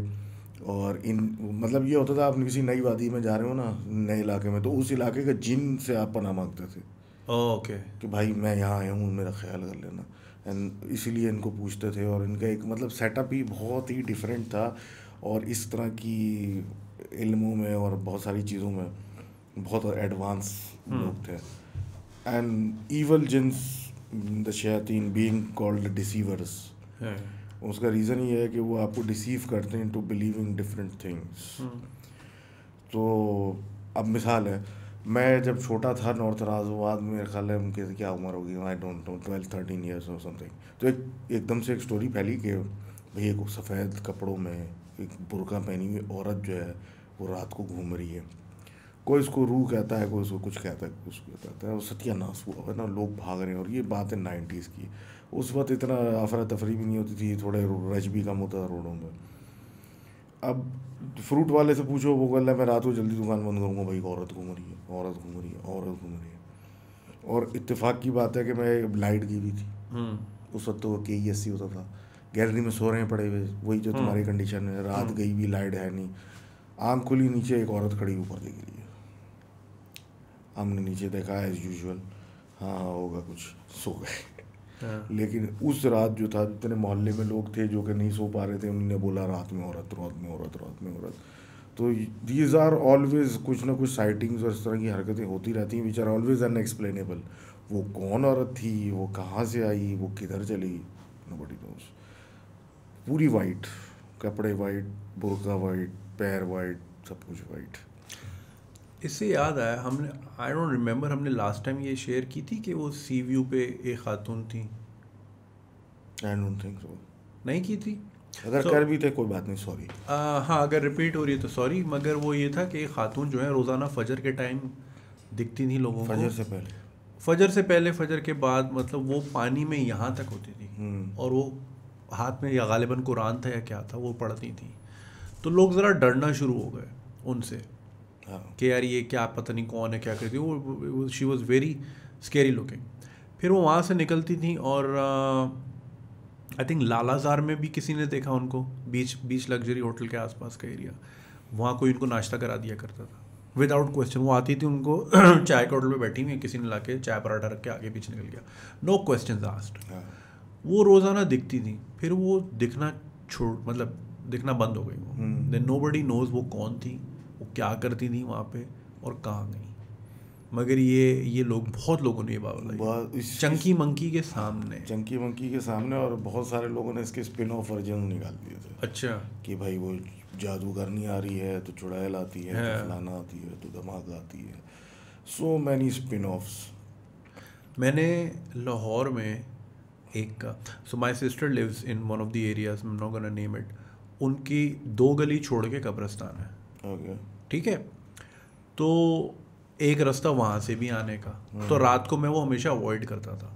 और इन मतलब ये होता था आपने किसी नई वादी में जा रहे हो ना, नए इलाके में, तो उस इलाके का जिन से आप पनाह मांगते थे. ओके कि भाई मैं यहाँ आया हूँ, मेरा ख्याल कर लेना. एंड इसीलिए इनको पूछते थे. और इनका एक मतलब सेटअप ही बहुत ही डिफरेंट था. और इस तरह की इल्मों में और बहुत सारी चीज़ों में बहुत एडवांस लोग थे. And evil jinns, the शयातीन, being called deceivers. उसका रीज़न ये है कि वो आपको डिसीव करते हैं टू बिलीविंग डिफरेंट थिंग्स. तो अब मिसाल है, मैं जब छोटा था नॉर्थ नाज़रबाद में, मेरे ख्याल है उनके क्या उम्र होगी, आई डोंट नो, 12-13 ईयर्स और समथिंग. तो एकदम से एक स्टोरी फैली कि भैया को सफ़ेद कपड़ों में एक बुरका पहनी हुई औरत जो है वो रात को घूम रही है. कोई इसको रूह कहता है, कोई इसको कुछ कहता है, कुछ कहता है. और सत्यानाश हुआ है ना, लोग भाग रहे हैं. और ये बात है 90s की. उस वक्त इतना अफरा तफरी भी नहीं होती थी, थोड़े रश भी कम होता था रोडों में. अब फ्रूट वाले से पूछो, वो कहता है मैं रात को जल्दी दुकान बंद करूँगा भाई, औरत घूम रही है, औरत घूम रही है, औरत घूम रही है. और इत्तेफाक की बात है कि मैं लाइट की भी थी उस वक्त, तो KESC होता था. गैलरी में सो रहे हैं पड़े हुए, वही जो तुम्हारी कंडीशन है. रात गई भी, लाइट है नहीं, आँख खुली, नीचे एक औरत खड़ी ऊपर दिख रही है. हमने नीचे देखा एज यूजुअल, हाँ होगा कुछ, सो गए. लेकिन उस रात जो था, जितने मोहल्ले में लोग थे जो कि नहीं सो पा रहे थे, उन्होंने बोला रात में औरत, रात में औरत, रात में औरत. तो दीज आर ऑलवेज कुछ ना कुछ साइटिंग्स और इस तरह की हरकतें होती रहती हैं, विच आर ऑलवेज अनएक्सप्लेनेबल. वो कौन औरत थी, वो कहाँ से आई, वो किधर चली, नोबडी नोस. पूरी वाइट, कपड़े वाइट, बुर्का वाइट, पैर वाइट, सब कुछ वाइट. इससे याद आया, हमने आई डोंट रिमेम्बर हमने लास्ट टाइम ये शेयर की थी कि वो सी व्यू पे एक खातून थी. आई डोंट थिंक सो, नहीं की थी. अगर कर भी थे कोई बात नहीं, सॉरी. हाँ अगर रिपीट हो रही है तो सॉरी. मगर वो ये था कि एक खातून जो है रोज़ाना फजर के टाइम दिखती थी लोगों को. फजर से पहले, फजर से पहले, फजर के बाद, मतलब वो पानी में यहाँ तक होती थी. और वो हाथ में या गालिबा कुरान था या क्या था, वो पढ़ती थी. तो लोग ज़रा डरना शुरू हो गए उनसे कि यार ये क्या पता नहीं कौन है क्या करती है। वो she was very scary looking. फिर वो वहाँ से निकलती थी और आई थिंक लालाजार में भी किसी ने देखा उनको, बीच लग्जरी होटल के आसपास का एरिया, वहाँ कोई उनको नाश्ता करा दिया करता था विदाउट क्वेश्चन। वो आती थी, उनको चाय के होटल पे बैठी हुई, किसी ने लाके चाय पराठा रख के आगे पीछे निकल गया, नो क्वेश्चन आस्क्ड। वो रोज़ाना दिखती थी, फिर वो दिखना दिखना बंद हो गई वो। देन नोबडी नोज़ वो कौन थी, वो क्या करती थी वहाँ पे और कहाँ गई। मगर ये लोग, बहुत लोगों ने ये बात चंकी मंकी के सामने और बहुत सारे लोगों ने इसके स्पिन ऑफ वर्जन निकाल दिए थे। अच्छा कि भाई वो जादूगरनी आ रही है तो चुड़ैल आती है, तो फलाना आती है, तो धमाका आती है, सो मैनी स्पिन ऑफ्स। मैंने लाहौर में एक, so my sister lives in one of the areas, I am not gonna name it, उनकी दो गली छोड़ के कब्रिस्तान है। ओके ठीक है, तो एक रास्ता वहाँ से भी आने का, तो रात को मैं वो हमेशा अवॉइड करता था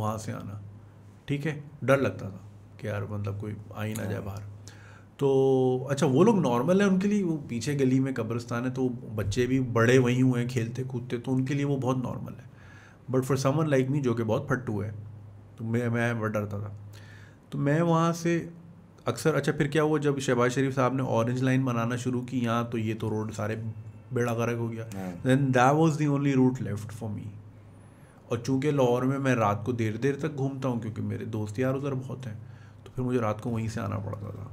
वहाँ से आना। ठीक है, डर लगता था कि यार मतलब कोई आ ही ना जाए बाहर। तो अच्छा, वो लोग नॉर्मल है उनके लिए, वो पीछे गली में कब्रिस्तान है तो बच्चे भी बड़े वहीं हुए हैं खेलते कूदते, तो उनके लिए वो बहुत नॉर्मल है। But for someone like me जो कि बहुत फट्टू है, तो मैं बहुत डरता था। तो मैं वहाँ से अक्सर, अच्छा फिर क्या हुआ जब शहबाज शरीफ साहब ने ऑरेंज लाइन बनाना शुरू की यहाँ, तो ये तो रोड सारे बेड़ा गर्क हो गया। Then that was the only route left for me. और चूँकि लाहौर में मैं रात को देर देर तक घूमता हूँ क्योंकि मेरे दोस्त यार उधर बहुत हैं, तो फिर मुझे रात को वहीं से आना पड़ता था।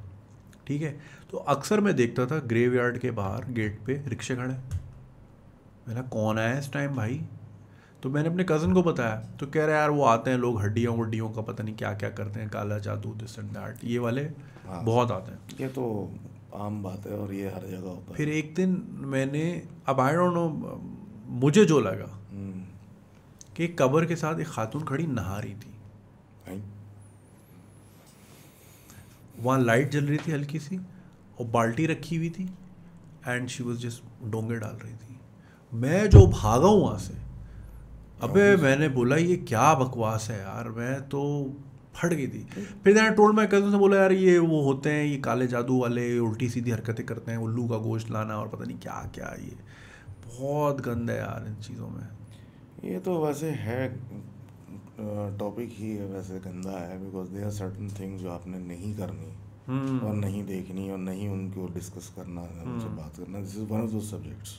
ठीक है, तो अक्सर मैं देखता था ग्रेवयार्ड के बाहर गेट पे रिक्शे खड़े। मैंने कौन आया इस टाइम भाई? तो मैंने अपने कज़न को बताया, तो कह रहा है यार वो आते हैं लोग, हड्डियों वड्डियों का पता नहीं क्या क्या करते हैं, काला जादू, दिस एंड दैट, ये वाले बहुत आते हैं। ये तो आम बात है और ये हर जगह होता है। फिर एक दिन मैंने, अब आई डोंट नो, मुझे जो लगा कि एक कब्र के साथ एक खातून खड़ी नहा रही थी, वहाँ लाइट जल रही थी हल्की सी और बाल्टी रखी हुई थी, एंड शी वाज जस्ट डोंगे डाल रही थी। मैं जो भागा हूँ वहाँ से, अबे मैंने बोला ये क्या बकवास है यार, मैं तो फट गई थी। फिर मैंने टोल्ड माय कजन से बोला यार ये वो होते हैं, ये काले जादू वाले, उल्टी सीधी हरकतें करते हैं, उल्लू का गोश्त लाना और पता नहीं क्या क्या, ये बहुत गंदा है यार इन चीज़ों में। ये तो वैसे है, टॉपिक ही है वैसे गंदा है, because there are certain things जो आपने नहीं करनी और नहीं देखनी और नहीं उनको डिस्कस करना, उनसे बात करना। This is one of those subjects.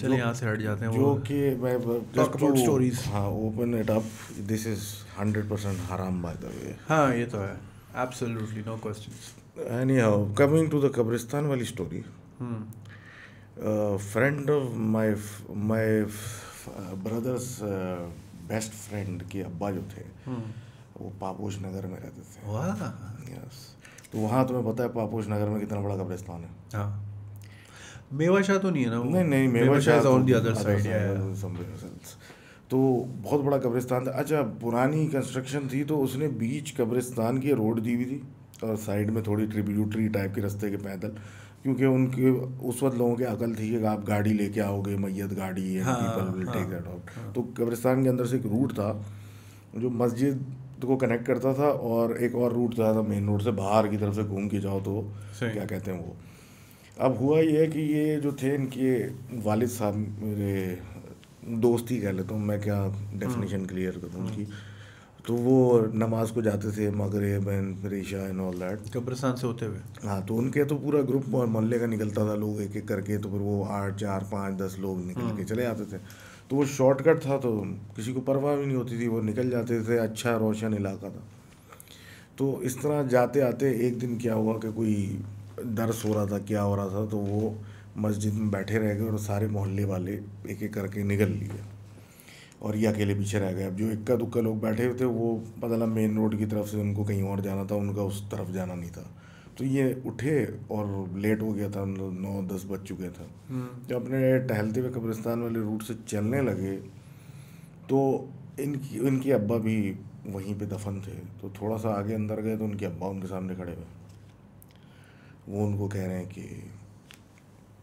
चलिए यहाँ से हट जाते हैं, जो कि मैं टॉक अबाउट स्टोरीज, हाँ open it up, this is 100% हराम बाय द वे। हाँ ये तो है, absolutely no questions. Anyhow, coming to the कब्रिस्तान वाली story, friend of my brother's best friend के अब्बा जो थे वो पापोश नगर में रहते थे। वाह यस, तो वहाँ तुम्हें पता है पापोश नगर में कितना बड़ा कब्रिस्तान है। हाँ, मेवाशाह तो नहीं है ना? नहीं, Mewashah on the other side है। तो बहुत बड़ा कब्रिस्तान था। अच्छा, पुरानी कंस्ट्रक्शन थी तो उसने बीच कब्रिस्तान की रोड दी हुई थी और साइड में थोड़ी ट्रिब्यूटरी टाइप के रास्ते के पैदल, क्योंकि उनके उस वक्त लोगों की अकल थी कि आप गाड़ी लेके आओगे, मैयत गाड़ी है, people will take that out. तो कब्रिस्तान के अंदर से एक रूट था जो मस्जिद को कनेक्ट करता था और एक और रूट था मेन रोड से बाहर की तरफ से घूम के जाओ तो क्या कहते हैं वो। अब हुआ ये है कि ये जो थे इनके वालिद साहब, मेरे दोस्ती कह लेता हूँ मैं, क्या डेफिनेशन क्लियर कर दूँ उनकी, तो वो नमाज को जाते थे मगरिब and Isha and all that, कब्रिस्तान से होते हुए। हाँ, तो उनके तो पूरा ग्रुप और मोहल्ले का निकलता था, लोग एक एक करके, तो फिर वो 8, 4, 5, 10 लोग निकल के चले आते थे। तो वो शॉर्टकट था तो किसी को परवाह भी नहीं होती थी, वो निकल जाते थे। अच्छा रोशन इलाका था। तो इस तरह जाते आते एक दिन क्या हुआ कि कोई दर्स हो रहा था, क्या हो रहा था, तो वो मस्जिद में बैठे रह गए और सारे मोहल्ले वाले एक एक करके निकल लिए और ये अकेले पीछे रह गए। अब जो इक्का दुक्का लोग बैठे हुए थे वो पता लगा मेन रोड की तरफ से उनको कहीं और जाना था, उनका उस तरफ जाना नहीं था। तो ये उठे और लेट हो गया था, 9-10 बज चुके थे। जब अपने टहलते हुए कब्रिस्तान वाले रूट से चलने लगे तो इनकी अब्बा भी वहीं पर दफन थे। तो थोड़ा सा आगे अंदर गए तो उनके अब्बा उनके सामने खड़े हुए, वो उनको कह रहे हैं कि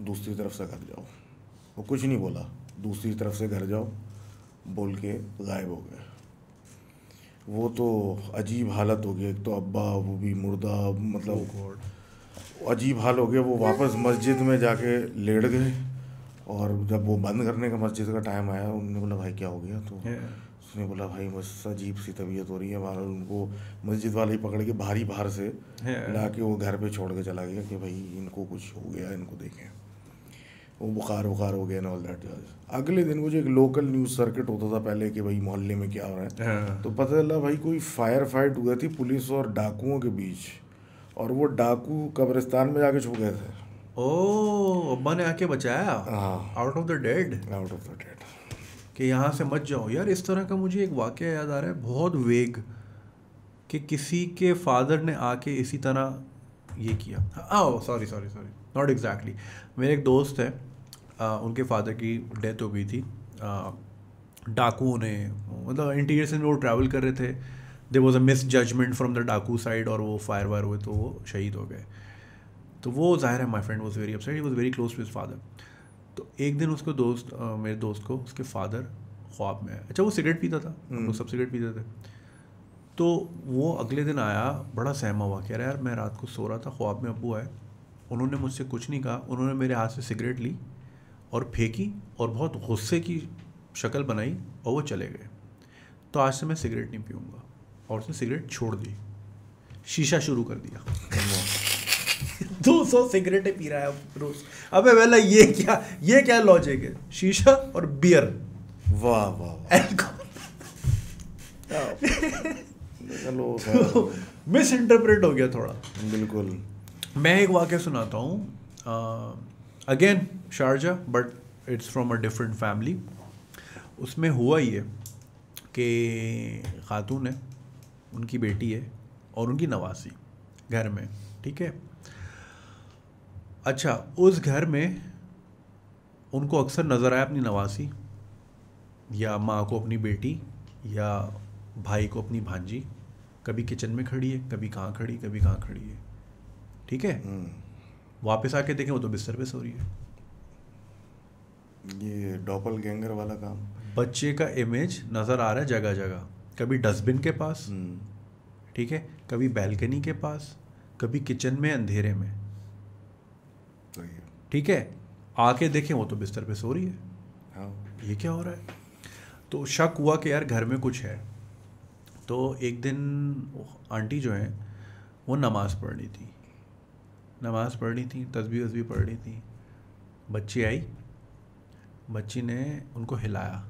दूसरी तरफ से घर जाओ। वो कुछ नहीं बोला, दूसरी तरफ से घर जाओ बोल के गायब हो गए। वो तो अजीब हालत हो गई, एक तो अब्बा वो भी मुर्दा, मतलब अजीब हाल हो गया। वो वापस मस्जिद में जाके लेट गए और जब वो बंद करने का मस्जिद का टाइम आया उन्होंने बोला भाई क्या हो गया, तो उसने बोला भाई बस अजीब सी तबीयत हो रही है। और उनको मस्जिद वाले ही पकड़ के भारी भार से ला के वो घर पे छोड़ के चला गया कि भाई इनको कुछ हो गया, इनको देखें, वो बुखार वुखार हो गया ना ऑल दैट। अगले दिन मुझे एक लोकल न्यूज़ सर्किट होता था पहले कि भाई मोहल्ले में क्या हो रहा है, तो पता चला भाई कोई फायर फाइट हुई थी पुलिस और डाकुओं के बीच, और वो डाकू कब्रिस्तान में जाके छुप गए थे। ओह, अब्बा ने आके बचाया। हाँ, out of the dead, out of the dead कि यहाँ से मत जाओ यार। इस तरह का मुझे एक वाक़या याद आ रहा है, बहुत वेग, कि किसी के फादर ने आके इसी तरह ये किया। आओ सॉरी नॉट एग्जैक्टली। मेरे एक दोस्त है, उनके फादर की डेथ हो गई थी डाकुओं ने, मतलब इंटीरियर से वो ट्रैवल कर रहे थे, there was a misjudgement from the डाकू साइड और वो फायर वायर हुए तो वो शहीद हो गए। तो वो जाहिर है my friend was very upset, he was very close to his father. तो एक दिन उसको दोस्त मेरे दोस्त को उसके फादर ख्वाब में आया। अच्छा, वो सिगरेट पीता था, वो सब सिगरेट पीते थे। तो वो अगले दिन आया, बड़ा सहमा हुआ, कह रहा यार मैं रात को सो रहा था, ख्वाब में अबू आए, उन्होंने मुझसे कुछ नहीं कहा, उन्होंने मेरे हाथ से सिगरेट ली और फेंकी और बहुत गुस्से की शक्ल बनाई और वो चले गए। तो आज से मैं सिगरेट नहीं पीऊँगा, और उसने सिगरेट छोड़ दी, शीशा शुरू कर दिया। 200 सिगरेटें पी रहा है रोज। अबे वेला ये क्या लॉजिक है, शीशा और बियर। वाह वाह, तो मिस इंटरप्रेट हो गया थोड़ा। बिल्कुल। मैं एक वाक्य सुनाता हूँ, again Sharjah, but it's from a different family. उसमें हुआ ये कि खातून है, उनकी बेटी है और उनकी नवासी घर में, ठीक है। अच्छा, उस घर में उनको अक्सर नज़र आया अपनी नवासी या माँ को अपनी बेटी या भाई को अपनी भांजी, कभी किचन में खड़ी है, कभी कहाँ खड़ी है, ठीक है। वापस आके देखें वो तो बिस्तर पे सो रही है। ये डॉपलगैंगर वाला काम। बच्चे का इमेज नज़र आ रहा है जगह जगह, कभी डस्टबिन के पास, ठीक है, कभी बैल्कनी के पास, कभी किचन में अंधेरे में, ठीक है। आके देखें वो तो बिस्तर पे सो रही है। हाँ, ये क्या हो रहा है। तो शक हुआ कि यार घर में कुछ है। तो एक दिन आंटी जो है वो नमाज़ पढ़ रही थी, तस्बीह पढ़ रही थी। बच्ची आई, बच्ची ने उनको हिलाया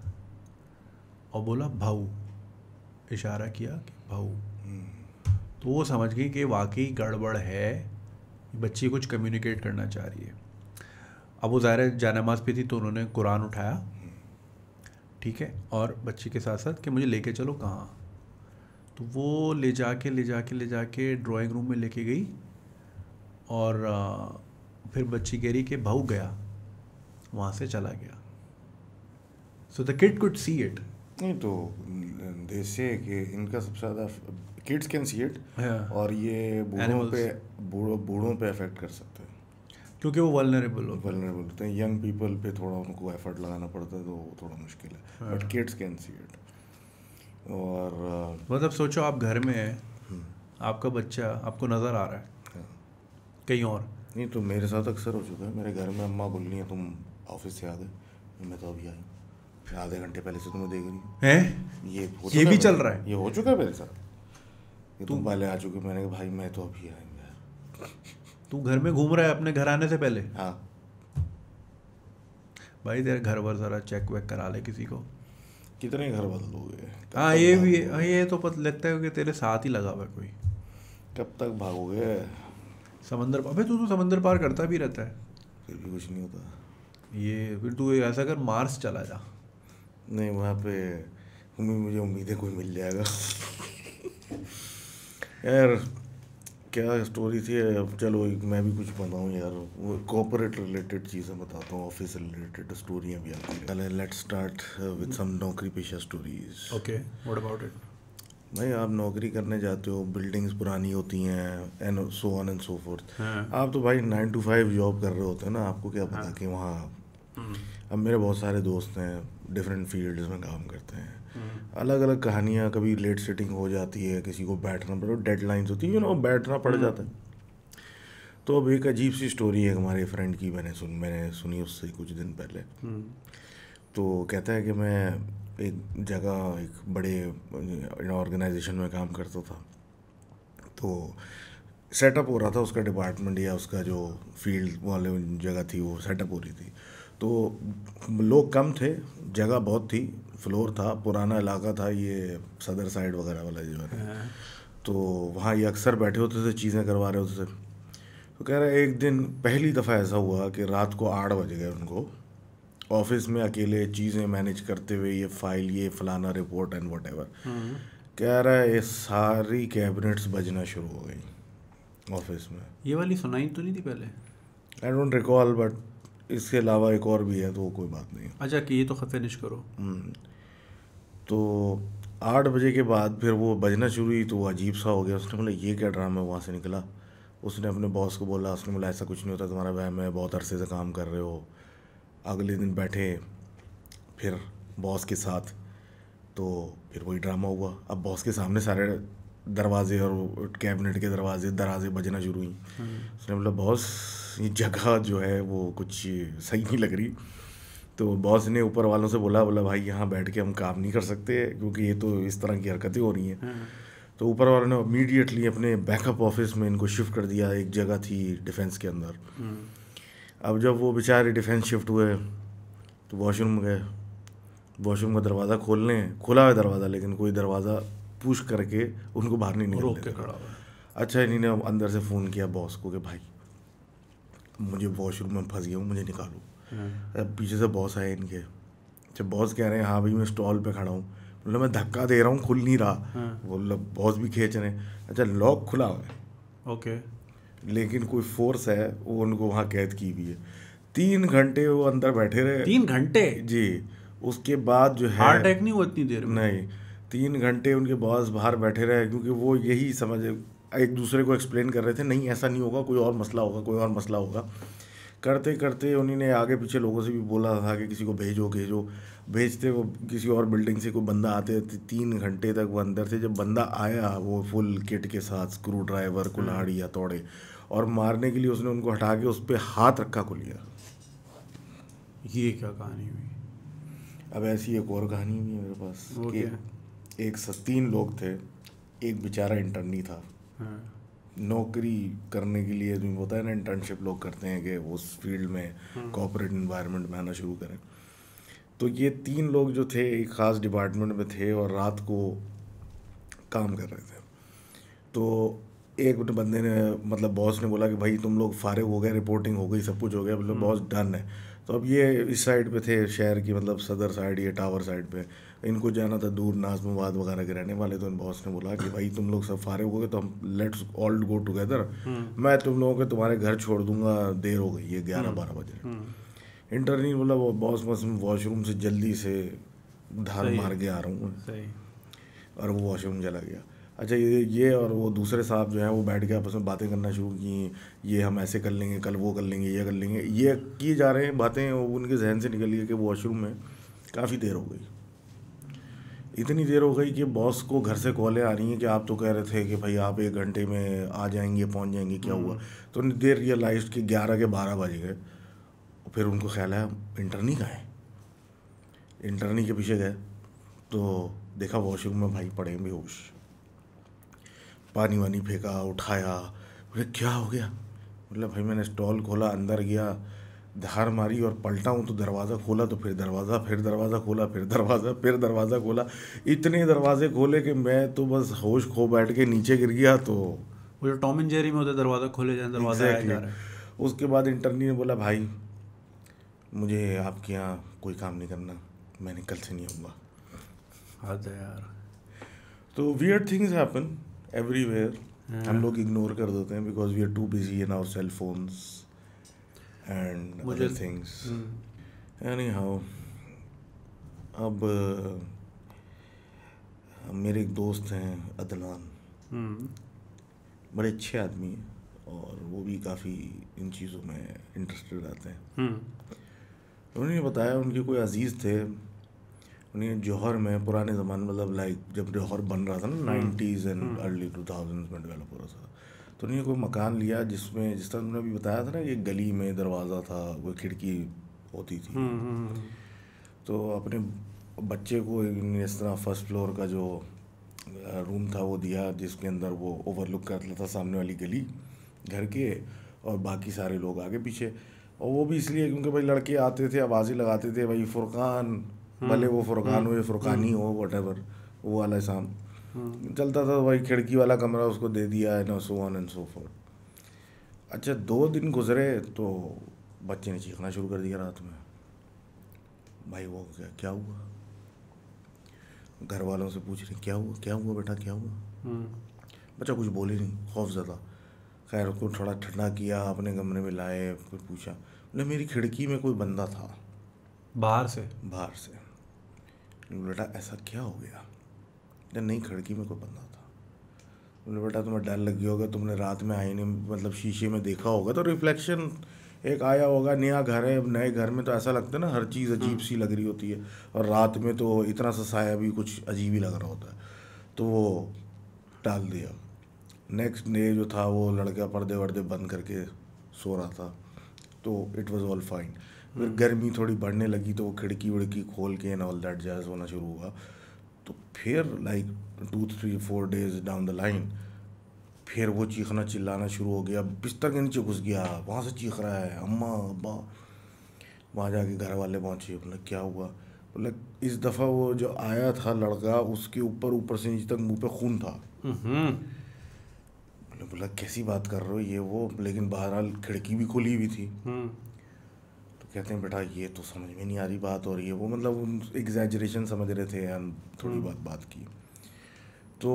और बोला भाऊ, इशारा किया कि भाऊ। तो वो समझ गई कि वाकई गड़बड़ है, बच्ची कुछ कम्युनिकेट करना चाह रही है। अब वो ज़ाहिर है जानामाज़ पे थी, तो उन्होंने कुरान उठाया, ठीक है, और बच्ची के साथ साथ कि मुझे लेके चलो कहाँ। तो वो ले जाके ड्राइंग रूम में लेके गई और फिर बच्ची कह रही कि भाऊ गया, वहाँ से चला गया। So the kid could see it. नहीं तो जैसे कि इनका सबसे ज़्यादा किड्स कैन सी इट, और ये बूढ़ों पे अफेक्ट कर सकते हैं क्योंकि वो वल्नरेबल होते हैं। यंग पीपल पे थोड़ा उनको एफर्ट लगाना पड़ता है, तो थोड़ा मुश्किल है, but kids can see it. और मतलब सोचो आप घर में हैं, आपका बच्चा आपको नज़र आ रहा है कहीं और। नहीं तो मेरे साथ अक्सर हो चुका है, मेरे घर में अम्मा बोल रही है तुम ऑफिस से आ गए, मैं तो अभी आई, आधे घंटे पहले से तुम्हें देख रही है। ये भी चल रहा है, ये हो चुका है मेरे साथ, तुम पहले आ चुके। मैंने कहा भाई मैं तो अभी आया यार। तू घर में घूम रहा है अपने घर आने से पहले। हाँ भाई, तेरा घर वर जरा चेक वेक करा ले किसी को। कितने घर बदल हो गए। हाँ ये भी, ये तो पता लगता है कि तेरे साथ ही लगा हुआ है कोई। कब तक भागोगे समंदर। अबे तू तो समंदर पार करता भी रहता है, फिर भी कुछ नहीं होता। ये फिर तू ऐसा कर, मार्स चला जा। नहीं, वहाँ पे मुझे उम्मीद है कोई मिल जाएगा। यार क्या स्टोरी थी। अब चलो मैं भी कुछ बताऊँ यार, वो कॉर्पोरेट रिलेटेड चीज़ें बताता हूँ, ऑफिस रिलेटेड स्टोरियाँ भी आती हैं। पहले लेट्स स्टार्ट विद सम नौकरी पेशा stories. Okay, what about it. भाई आप नौकरी करने जाते हो, बिल्डिंग्स पुरानी होती हैं and so on and so forth. आप तो भाई 9 to 5 जॉब कर रहे होते हैं ना, आपको क्या पता कि वहाँ। अब मेरे बहुत सारे दोस्त हैं डिफरेंट फील्ड्स में काम करते हैं, अलग अलग कहानियाँ। कभी लेट सिटिंग हो जाती है, किसी को बैठना पड़ता है, डेडलाइंस होती है, यू नो बैठना पड़ जाता है। तो अब एक अजीब सी स्टोरी है हमारे फ्रेंड की, मैंने सुनी उससे कुछ दिन पहले। तो कहता है कि मैं एक जगह एक बड़े ऑर्गेनाइजेशन में काम करता था, तो सेटअप हो रहा था उसका डिपार्टमेंट या उसका जो फील्ड वाले जगह थी वो सेटअप हो रही थी। तो लोग कम थे, जगह बहुत थी, फ्लोर था, पुराना इलाका था ये सदर साइड वगैरह वाला जो है, तो वहाँ ये अक्सर बैठे होते थे, चीज़ें करवा रहे होते थे। तो कह रहा है एक दिन पहली दफ़ा ऐसा हुआ कि रात को 8 बज गए उनको ऑफिस में अकेले चीज़ें मैनेज करते हुए, ये फाइल, ये फलाना रिपोर्ट एंड व्हाटएवर। कह रहा है ये सारी कैबिनेट्स बजना शुरू हो गई ऑफिस में। ये वाली सुनाई तो नहीं थी पहले, आई डोंट रिकॉल, बट इसके अलावा एक और भी है तो कोई बात नहीं। अच्छा कि ये तो खतनिश करो। तो 8 बजे के बाद फिर वो बजना शुरू हुई तो वो अजीब सा हो गया। उसने बोला ये क्या ड्रामा है। वहाँ से निकला, उसने अपने बॉस को बोला, उसने बोला ऐसा कुछ नहीं होता, तुम्हारा वहम है, बहुत अरसे से काम कर रहे हो। अगले दिन बैठे फिर बॉस के साथ, तो फिर वही ड्रामा हुआ। अब बॉस के सामने सारे दरवाजे और कैबिनेट के दरवाजे दराजे बजना शुरू हुई। उसने बोला बॉस ये जगह जो है वो कुछ सही नहीं लग रही। तो बॉस ने ऊपर वालों से बोला भाई यहाँ बैठ के हम काम नहीं कर सकते क्योंकि ये तो इस तरह की हरकतें हो रही हैं। तो ऊपर वालों ने इमीडिएटली अपने बैकअप ऑफिस में इनको शिफ्ट कर दिया। एक जगह थी डिफेंस के अंदर। अब जब वो बेचारे डिफेंस शिफ्ट हुए तो वॉशरूम गए, वॉशरूम का दरवाज़ा खोला हुआ दरवाज़ा, लेकिन कोई दरवाज़ा पुश करके उनको बाहर नहीं निकलने खड़ा हुआ। अच्छा इन्हीं ने अंदर से फ़ोन किया बॉस को कि भाई मुझे वॉशरूम में फंस गया हूँ, मुझे निकालो। अब पीछे से बॉस आए इनके। जब बॉस कह रहे हैं हाँ भाई मैं स्टॉल पे खड़ा हूँ, बोला मैं धक्का दे रहा हूँ खुल नहीं रहा। बोला बॉस भी खींच रहे हैं। अच्छा लॉक खुला हुआ है, ओके, लेकिन कोई फोर्स है वो उनको वहाँ कैद की हुई है। 3 घंटे वो अंदर बैठे रहे। 3 घंटे जी। उसके बाद जो है हार्ट अटैक नहीं हुआ इतनी देर में? नहीं, 3 घंटे उनके बॉस बाहर बैठे रहे क्योंकि वो यही समझे, एक दूसरे को एक्सप्लेन कर रहे थे, नहीं ऐसा नहीं होगा, कोई और मसला होगा, कोई और मसला होगा। करते करते उन्होंने आगे पीछे लोगों से भी बोला था कि किसी को भेजो। भेजते वो किसी और बिल्डिंग से कोई बंदा आते। 3 घंटे तक वो अंदर थे। जब बंदा आया वो फुल किट के साथ, स्क्रू ड्राइवर, कुल्हाड़ी, हथौड़े, और मारने के लिए उसने उनको हटा के उस पर हाथ रखा को लिया। ये क्या कहानी हुई? अब ऐसी एक और कहानी हुई मेरे पास। एक 3 लोग थे, एक बेचारा इंटर्नी था। नौकरी करने के लिए जो होता है ना इंटर्नशिप लोग करते हैं कि वो उस फील्ड में कॉर्पोरेट इन्वायरमेंट में आना शुरू करें। तो ये 3 लोग जो थे एक ख़ास डिपार्टमेंट में थे और रात को काम कर रहे थे। तो एक बंदे ने मतलब बॉस ने बोला कि भाई तुम लोग फारिग हो गए, रिपोर्टिंग हो गई, सब कुछ हो गया, मतलब बॉस डन है। तो अब ये इस साइड पे थे शहर की, मतलब सदर साइड, ये टावर साइड पे इनको जाना था दूर, नाज़िमाबाद वगैरह के रहने वाले। तो इन बॉस ने बोला कि भाई तुम लोग सब फारिग हो गए तो हम लेट्स ऑल गो टुगेदर, मैं तुम लोगों के तुम्हारे घर छोड़ दूंगा, देर हो गई है 11-12 बजे। इंटरनी बोला वो बॉस बस वॉशरूम से जल्दी से धार मार के आ रहा हूँ, और वो वॉशरूम चला गया। अच्छा ये और वो दूसरे साहब जो हैं वो बैठ के आपस में बातें करना शुरू की, ये हम ऐसे कर लेंगे, कल वो कर लेंगे, ये कर लेंगे, ये किए जा रहे हैं बातें। वो उनके जहन से निकल गया कि वॉशरूम में काफ़ी देर हो गई। इतनी देर हो गई कि बॉस को घर से कॉलें आ रही हैं कि आप तो कह रहे थे कि भाई आप 1 घंटे में आ जाएंगे, पहुँच जाएंगे, क्या हुआ? तो उन्हें देर रियलाइज कि 11 के 12 बज गए। फिर उनको ख्याल आया इंटरनी का है, इंटरनी के पीछे गए तो देखा वॉशरूम में भाई पड़े बेहोश। पानी वानी फेंका, उठाया, बोले क्या हो गया? मतलब भाई मैंने स्टॉल खोला, अंदर गया, धार मारी और पलटा हूँ तो दरवाज़ा खोला, तो फिर दरवाज़ा खोला, इतने दरवाजे खोले कि मैं तो बस होश खो बैठ के नीचे गिर गया। तो वो जो टॉम एंड जेरी में होता है दरवाज़ा खोले जाए दरवाज़ा exactly. उसके बाद इंटरनी ने बोला भाई मुझे आपके यहाँ कोई काम नहीं करना, मैंने कल से नहीं आऊँगा। हद है यार। तो वियर्ड थिंग्स हैपन एवरीवेयर, हम लोग इग्नोर कर देते हैं because we are too busy in our cell phones and other things. Anyhow, अब मेरे एक दोस्त हैं अदलान, बड़े अच्छे आदमी हैं और वो भी काफ़ी इन चीज़ों में इंटरेस्टेड रहते हैं। उन्होंने बताया उनके कोई अजीज़ थे, उन्हें जौहर में पुराने ज़माने मतलब लाइक जब जौहर बन रहा था ना 90s एंड अर्ली 2000s में डेवलप हो रहा था, तो उन्होंने कोई मकान लिया जिसमें, जिस तरह तुमने अभी बताया था ना, ये गली में दरवाज़ा था, वो खिड़की होती थी। तो अपने बच्चे को इस तरह फर्स्ट फ्लोर का जो रूम था वो दिया, जिसके अंदर वो ओवरलुक करता था सामने वाली गली घर के, और बाकी सारे लोग आगे पीछे। और वो भी इसलिए क्योंकि भाई लड़के आते थे, आवाज़ें लगाते थे, भाई फुरकान, भले वो फुरकान हो या फुरकानी हो, वट एवर, वो वाला शाम चलता था। भाई खिड़की वाला कमरा उसको दे दिया है ना, so on and so forth. अच्छा, 2 दिन गुजरे तो बच्चे ने चीखना शुरू कर दिया रात में। भाई वो क्या हुआ, घर वालों से पूछ रहे क्या हुआ बेटा, क्या हुआ। बच्चा कुछ बोले नहीं, खौफ ज़्यादा। खैर उसको थोड़ा ठंडा किया, अपने कमरे में लाए, फिर पूछा। बोले मेरी खिड़की में कोई बंदा था बाहर से। बेटा ऐसा क्या हो गया। बोले नहीं, खिड़की में कोई बंदा था। बोले बेटा तुम्हें डर लगी होगा, तुमने रात में आईने मतलब शीशे में देखा होगा तो रिफ्लेक्शन एक आया होगा। नया घर है, नए घर में तो ऐसा लगता है ना, हर चीज़ अजीब सी लग रही होती है, और रात में तो इतना सा साया भी कुछ अजीब ही लग रहा होता है। तो वो टाल दिया। नेक्स्ट डे जो था वो लड़का पर्दे वर्दे बंद करके सो रहा था, तो इट वाज ऑल फाइन। फिर गर्मी थोड़ी बढ़ने लगी तो वो खिड़की विड़की खोल के एंड ऑल दैट जैज होना शुरू हुआ। तो फिर like 2-3-4 days down the line फिर वो चीखना चिल्लाना शुरू हो गया, बिस्तर के नीचे घुस गया, वहाँ से चीख रहा है अम्मा अब्बा। वहाँ जाके घर वाले पहुँचे, मतलब क्या हुआ। मतलब इस दफ़ा वो जो आया था लड़का, उसके ऊपर से नीचे तक मुँह पे खून था। बोला कैसी बात कर रहे हो ये वो, लेकिन बहरहाल खिड़की भी खुली हुई थी। तो कहते हैं बेटा ये तो समझ में नहीं आ रही बात, और ये वो मतलब एग्जैजरेशन समझ रहे थे, हम थोड़ी बात की। तो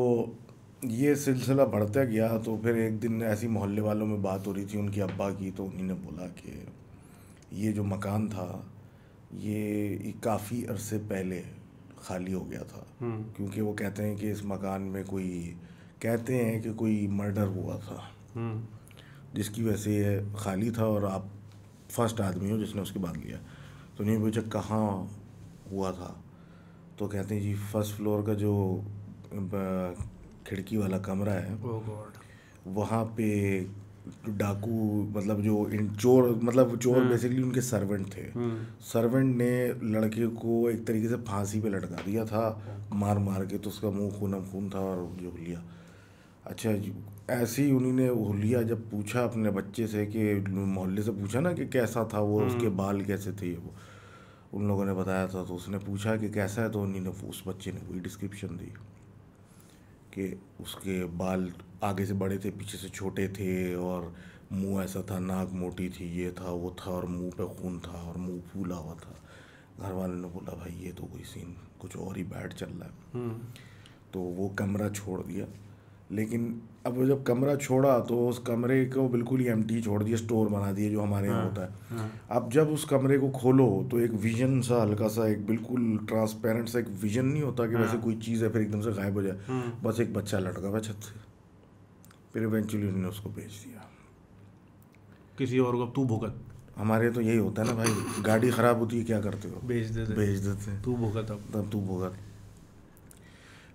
ये सिलसिला बढ़ता गया। तो फिर एक दिन ऐसी मोहल्ले वालों में बात हो रही थी उनके अब्बा की, तो उन्हीं ने बोला कि ये जो मकान था ये काफ़ी अरसे पहले खाली हो गया था, क्योंकि वो कहते हैं कि इस मकान में कोई मर्डर हुआ था, जिसकी वजह से ये खाली था और आप फर्स्ट आदमी हो जिसने उसके बाद लिया। तो उन्हें पूछा कहाँ हुआ था। तो कहते हैं जी फर्स्ट फ्लोर का जो खिड़की वाला कमरा है, वहाँ पे डाकू मतलब जो चोर बेसिकली उनके सर्वेंट थे। सर्वेंट ने लड़के को एक तरीके से फांसी पे लटका दिया था मार के, तो उसका मुंह खून था और जो हुलिया। अच्छा, ऐसे ही उन्हीं ने हुलिया जब पूछा अपने बच्चे से कि मोहल्ले से पूछा ना कि कैसा था वो, उसके बाल कैसे थे वो उन लोगों ने बताया था। तो उसने पूछा कि कैसा है, तो उस बच्चे ने वही डिस्क्रिप्शन दी कि उसके बाल आगे से बड़े थे, पीछे से छोटे थे, और मुंह ऐसा था, नाक मोटी थी, ये था वो था, और मुंह पे खून था और मुंह फूला हुआ था। घर वालों ने बोला भाई ये तो कोई सीन कुछ और ही बैड चल रहा है। तो वो कमरा छोड़ दिया। लेकिन अब जब कमरा छोड़ा तो उस कमरे को बिल्कुल ही एम्प्टी छोड़ दिया, स्टोर बना दिया जो हमारे यहाँ होता है। अब जब उस कमरे को खोलो तो एक विजन सा, हल्का सा, एक बिल्कुल ट्रांसपेरेंट सा एक विजन नहीं होता कि वैसे कोई चीज़ है फिर एकदम से गायब हो जाए, बस एक बच्चा लटका हुआ छत से। फिर इवेंचुअली उन्होंने उसको बेच दिया किसी और को। तू भुगत, हमारे तो यही होता है ना भाई, गाड़ी ख़राब होती है क्या करते हो, बेच देते, तू भुगत, तब तू भुगत।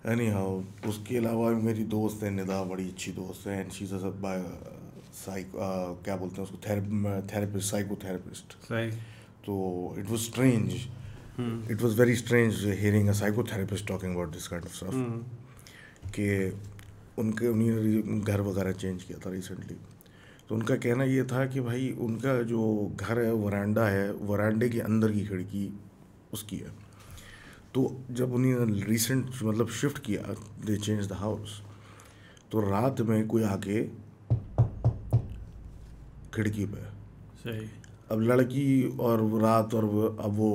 एनीहाउ, उसके अलावा मेरी दोस्त है निदा, बड़ी अच्छी दोस्त है, एंड शी इज अ क्या बोलते हैं उसको, थेरेपिस्ट, साइकोथेरेपिस्ट। तो it was strange, it was very strange hearing a psychotherapist talking about this kind of stuff. कि उन्होंने घर वगैरह चेंज किया था रिसेंटली। तो उनका कहना ये था कि भाई उनका जो घर है, वरांडा है, वरांडे के अंदर की खिड़की उसकी है। तो जब उन्हें रिसेंट मतलब शिफ्ट किया, दे चेंज द हाउस, तो रात में कोई आके खिड़की पे। सही। अब लड़की और रात, और अब वो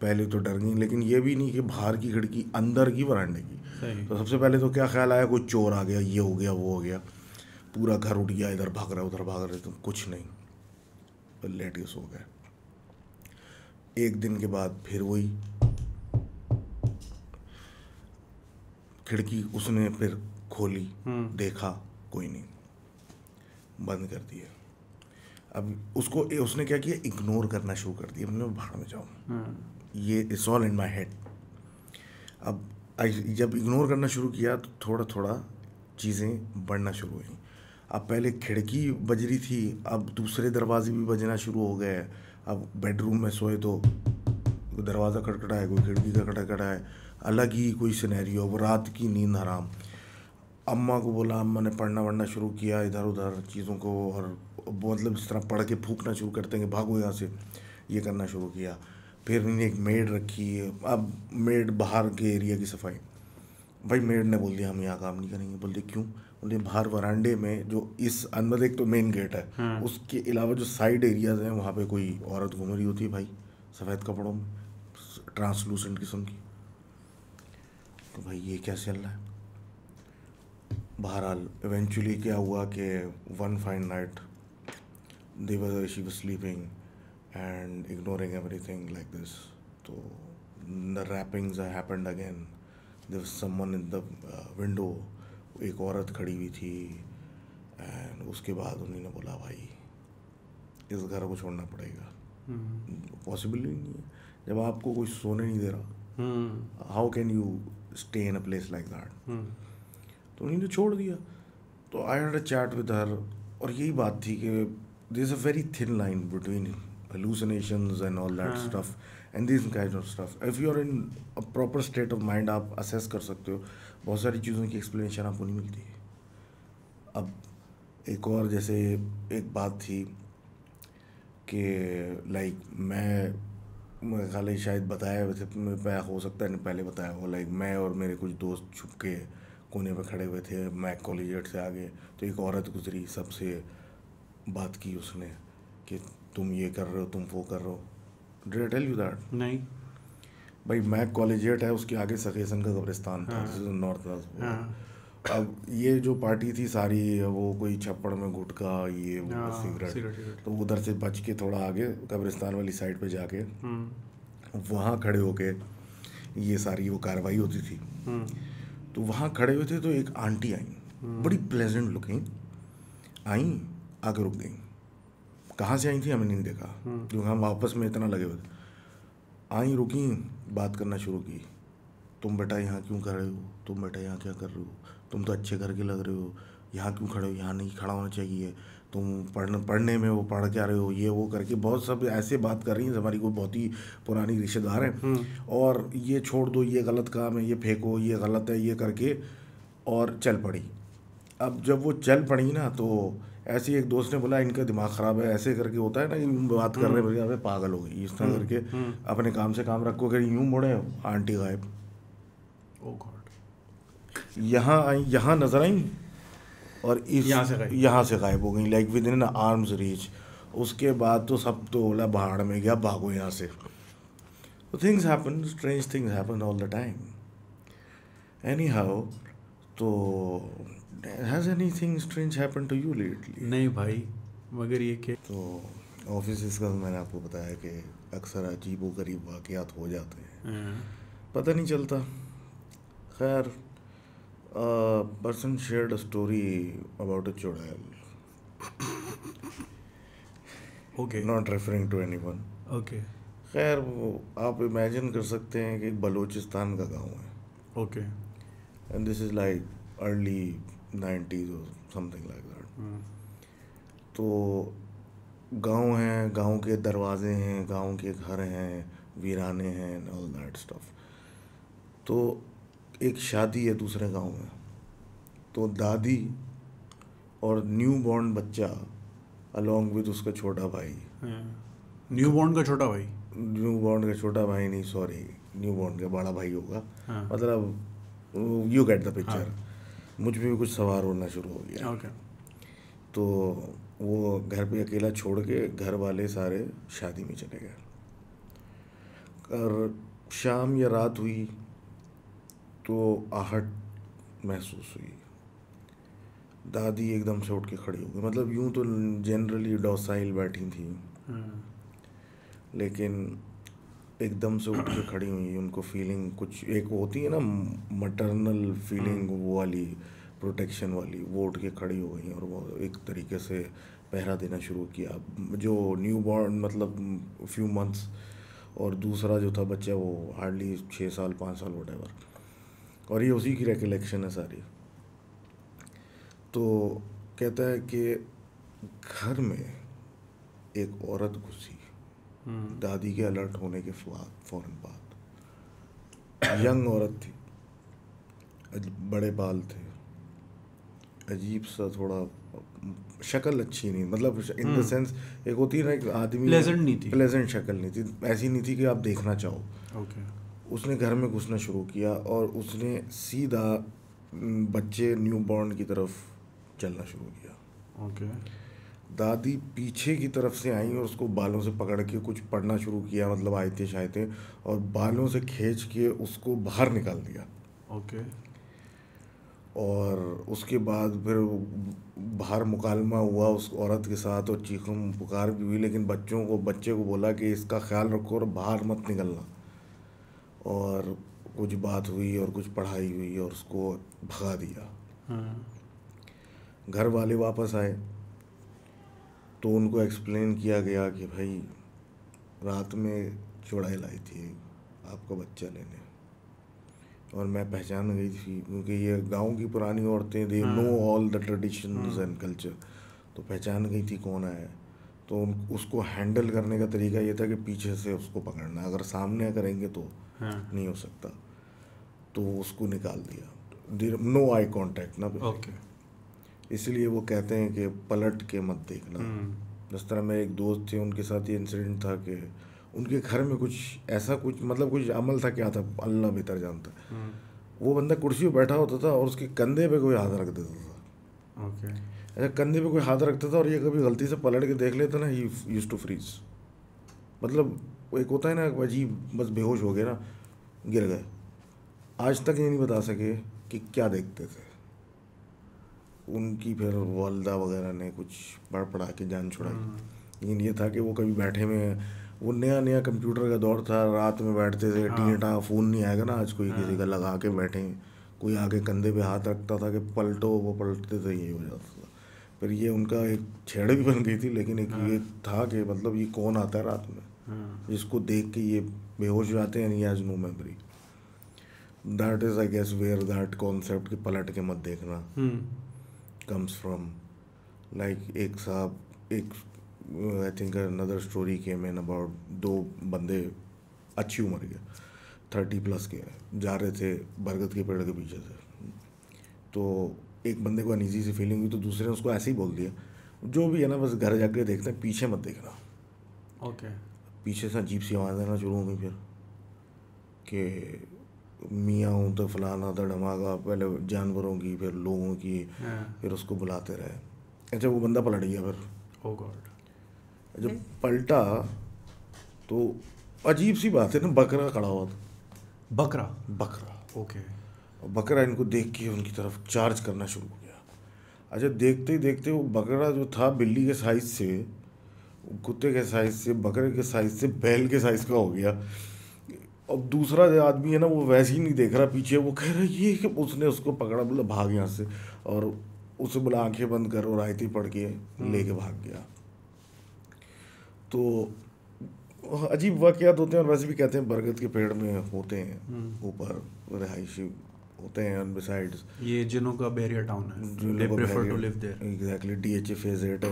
पहले तो डर गई, लेकिन ये भी नहीं कि बाहर की खिड़की, अंदर की वरांडे की। सही। तो सबसे पहले तो क्या ख्याल आया, कोई चोर आ गया, ये हो गया वो हो गया, पूरा घर उठ गया, इधर भाग रहा उधर भाग रहे, तो कुछ नहीं, तो लेट के सो गए। एक दिन के बाद फिर वही खिड़की उसने फिर खोली, देखा कोई नहीं, बंद कर दिया। अब उसने क्या किया, इग्नोर करना शुरू कर दिया। मैंने भाड़ में जाऊँ, ये it's all in my head. अब जब इग्नोर करना शुरू किया तो थोड़ा थोड़ा चीज़ें बढ़ना शुरू हुई। अब पहले खिड़की बज रही थी, अब दूसरे दरवाजे भी बजना शुरू हो गए। अब बेडरूम में सोए तो दरवाज़ा खटखटा है, कोई खिड़की का खटखटा है, अलग ही कोई सिनेरियो। अब रात की नींद हराम। अम्मा को बोला, अम्मा ने पढ़ना वढ़ना शुरू किया इधर उधर चीज़ों को, और मतलब इस तरह पढ़ के फूकना शुरू करते हैं कि भागो यहाँ से, ये करना शुरू किया। फिर मैंने एक मेड रखी, अब मेड बाहर के एरिया की सफाई। भाई मेड ने बोल दिया हम यहाँ काम नहीं करेंगे। बोल दिया क्यों? बोलिए बाहर वरांडे में जो इस अंदर एक तो मेन गेट है, उसके अलावा जो साइड एरियाज हैं वहाँ पे कोई औरत घूम रही होती है भाई, सफ़ेद कपड़ों में, ट्रांसलूसेंट किस्म की। तो भाई ये क्या चल रहा है? बहरहाल इवेंचुअली क्या हुआ कि one fine night she was sleeping and ignoring everything like this, तो the rappings happened again. There was someone in the window, एक औरत खड़ी हुई थी। एंड उसके बाद उन्होंने बोला भाई इस घर को छोड़ना पड़ेगा। पॉसिबल ही नहीं है जब आपको कोई सोने नहीं दे रहा, how can you stay in a place like that. तो उन्होंने छोड़ दिया। तो I had a chat with her, और यही बात थी कि there is a very thin line between hallucinations and all that stuff and this kind of stuff. If you are in a proper state of mind, आप assess कर सकते हो। बहुत सारी चीज़ों की explanation आपको नहीं मिलती है। अब एक और जैसे एक बात थी कि लाइक मैं खाली शायद बताया, वैसे मैं हो सकता है नहीं पहले बताया हो, लाइक मैं और मेरे कुछ दोस्त छुप के कोने पर खड़े हुए थे, मैं कॉलेज गेट से आगे। तो एक औरत गुजरी, सबसे बात की उसने कि तुम ये कर रहे हो, तुम वो कर रहे हो। Did I tell you that? नहीं भाई, मैं कॉलेजिएट है, उसके आगे सकेसन का कब्रिस्तान था, नॉर्थ नाज़रबाद। अब ये जो पार्टी थी सारी, वो कोई छप्पड़ में गुटखा, ये सिगरेट, तो उधर से बच के थोड़ा आगे कब्रिस्तान वाली साइड पे जाके वहाँ खड़े होके ये सारी वो कार्रवाई होती थी। तो वहाँ खड़े हुए थे, तो एक आंटी आई, बड़ी प्लेजेंट लुकिंग, आई आगे रुक गई। कहाँ से आई थी हमें नहीं देखा, क्योंकि हम वापस में इतना लगे हुए थे। आई रुकी, बात करना शुरू की, तुम बेटा यहाँ क्यों कर रहे हो, तुम बेटा यहाँ क्या कर रहे हो, तुम तो अच्छे घर के लग रहे हो, यहाँ क्यों खड़े हो, यहाँ नहीं खड़ा होना चाहिए, तुम पढ़ने में वो पढ़ के आ रहे हो, ये वो करके बहुत सब ऐसे बात कर रही हैं। हमारी कोई बहुत ही पुरानी रिश्तेदार हैं, और ये छोड़ दो, ये गलत काम है, ये फेंको, ये गलत है, ये करके, और चल पड़ी। अब जब वो चल पड़ी ना, तो ऐसे ही एक दोस्त ने बोला इनका दिमाग ख़राब है, ऐसे करके होता है ना कि बात कर रहे हैं, पागल हो गई, इस तरह करके अपने काम से काम रखो। अगर यूँ मोड़े, आंटी गायब। ओह गॉड, यहाँ आई, यहाँ नजर आई, और इस यहाँ से गायब हो गई, like within arms reach. उसके बाद तो सब तो बोला भाड़ में गया, भागो यहाँ से। तो things happen, strange things happen all the time. Anyhow, तो Has anything strange happened to you lately? नहीं भाई, मगर ये क्या, तो ऑफिस का मैंने आपको बताया कि अक्सर अजीबो गरीब वाक़यात हो जाते हैं, पता नहीं चलता। खैर, person shared a story about a चुड़ैल, okay, not referring to anyone, okay. खैर, आप इमेजिन कर सकते हैं कि बलूचिस्तान का गाँव है, okay, and this is like early 90s or something like that. तो गांव हैं, गांव के दरवाजे हैं, गांव के घर हैं, वीराने हैं, all that stuff. तो एक शादी है दूसरे गांव में, तो दादी और न्यू बॉर्न बच्चा अलॉन्ग विद उसका छोटा भाई, न्यू बॉर्न का छोटा भाई, न्यू बॉर्न का छोटा भाई नहीं, सॉरी, न्यू बॉर्न का बड़ा भाई होगा, मतलब यू गेट द पिक्चर। मुझ पर भी कुछ सवार होना शुरू हो गया। Okay. तो वो घर पे अकेला छोड़ के घर वाले सारे शादी में चले गए, और शाम या रात हुई तो आहट महसूस हुई। दादी एकदम से उठ के खड़ी हो गई, मतलब यूँ तो जनरली डॉसाइल बैठी थी, लेकिन एकदम से उठ के खड़ी हुई। उनको फीलिंग कुछ एक होती है ना, मटरनल फीलिंग, वो वाली प्रोटेक्शन वाली, वो उठ के खड़ी हो गई, और वो एक तरीके से पहरा देना शुरू किया। जो न्यू बॉर्न, मतलब फ्यू मंथ्स, और दूसरा जो था बच्चा वो हार्डली 6 साल 5 साल वॉटेवर, और ये उसी की रिकलेक्शन है सारी। तो कहता है कि घर में एक औरत घुसी दादी के अलर्ट होने के फौरन बाद। यंग औरत थी, बड़े बाल थे, अजीब सा थोड़ा शक्ल अच्छी नहीं, मतलब इन द सेंस एक होती है ना एक आदमी प्लेजेंट नहीं थी, प्लेजेंट शक्ल नहीं थी, ऐसी नहीं थी कि आप देखना चाहो। ओके। उसने घर में घुसना शुरू किया और उसने सीधा बच्चे न्यू बॉर्न की तरफ चलना शुरू किया। ओके। दादी पीछे की तरफ से आई और उसको बालों से पकड़ के कुछ पढ़ना शुरू किया, मतलब आयतें शायतें, और बालों से खींच के उसको बाहर निकाल दिया। ओके। और उसके बाद फिर बाहर मुकालमा हुआ उस औरत के साथ और चीखों पुकार भी हुई, लेकिन बच्चे को बोला कि इसका ख्याल रखो और बाहर मत निकलना। और कुछ बात हुई और कुछ पढ़ाई हुई और उसको भगा दिया। घर वाले वापस आए तो उनको एक्सप्लेन किया गया कि भाई रात में चुड़ैल लाई थी आपका बच्चा लेने और मैं पहचान गई थी, क्योंकि ये गांव की पुरानी औरतें, they know all the traditions and culture, तो पहचान गई थी कौन आया। तो उसको हैंडल करने का तरीका ये था कि पीछे से उसको पकड़ना, अगर सामने करेंगे तो नहीं हो सकता। तो उसको निकाल दिया, नो आई कॉन्टैक्ट ना। ओके। इसलिए वो कहते हैं कि पलट के मत देखना। जिस तरह मेरे एक दोस्त थे, उनके साथ ये इंसिडेंट था कि उनके घर में कुछ ऐसा कुछ मतलब कुछ अमल था, क्या था अल्लाह बेहतर जानता। वो बंदा कुर्सी पर बैठा होता था और उसके कंधे पे कोई हाथ रख देता था। ओके। अच्छा, कंधे पे कोई हाथ रखता था और ये कभी गलती से पलट के देख लेता ना, ही यूज्ड टू फ्रीज। मतलब एक होता है ना अजीब, बस बेहोश हो गया ना, गिर गए। आज तक ये नहीं बता सके कि क्या देखते थे। उनकी फिर वालदा वगैरह ने कुछ पढ़ पढ़ा के जान छुड़ाई, लेकिन ये था कि वो कभी बैठे में, वो नया नया कंप्यूटर का दौर था, रात में बैठते थे। टीटा फ़ोन नहीं आएगा ना आज, कोई किसी का लगा के बैठे, कोई आके कंधे पे हाथ रखता था कि पलटो, वो पलटते थे, ये हो जाता था। फिर ये उनका एक छेड़ भी बन गई थी, लेकिन एक ये था कि मतलब ये कौन आता है रात में जिसको देख के ये बेहोश हो जाते हैं, ये has no memory. That is I guess where that concept कि पलट के मत देखना कम्स फ्राम। लाइक एक साहब, एक I think another story came in about, दो बंदे अच्छी उम्र के 30+ के जा रहे थे बरगद के पेड़ के पीछे से, तो एक बंदे को अनईजी सी फीलिंग हुई, तो दूसरे ने उसको ऐसे ही बोल दिया जो भी है ना, बस घर जाके देखते हैं, पीछे मत देखना। ओके। पीछे से अजीब सी आवाज़ आना शुरू हो गई फिर कि मियाँ हूँ तो फलाना था धमाका, पहले जानवरों की फिर लोगों की, फिर उसको बुलाते रहे। अच्छा, वो बंदा पलट गया फिर। Oh God. जब पलटा तो अजीब सी बात है ना, बकरा खड़ा हुआ था। बकरा। ओके। बकरा इनको देख के उनकी तरफ चार्ज करना शुरू हो गया। अच्छा, देखते ही देखते वो बकरा जो था बिल्ली के साइज से, कुत्ते के साइज से, बकरे के साइज से, बैल के साइज का हो गया। अब दूसरा जो आदमी है ना, वो वैसे ही नहीं देख रहा पीछे, वो कह रहा ये कि उसने उसको पकड़ा, बोला भाग यहाँ से, और उसे बोला आँखें बंद कर, और आयती पड़ के ले के भाग गया। तो अजीब वाक़यात होते हैं, और वैसे भी कहते हैं बरगद के पेड़ में होते हैं, ऊपर रहायशी होते हैं। एंड बिसाइड्स ये जिनों का बैरियर टाउन है, they prefer to live there. Exactly, DHA phase 8।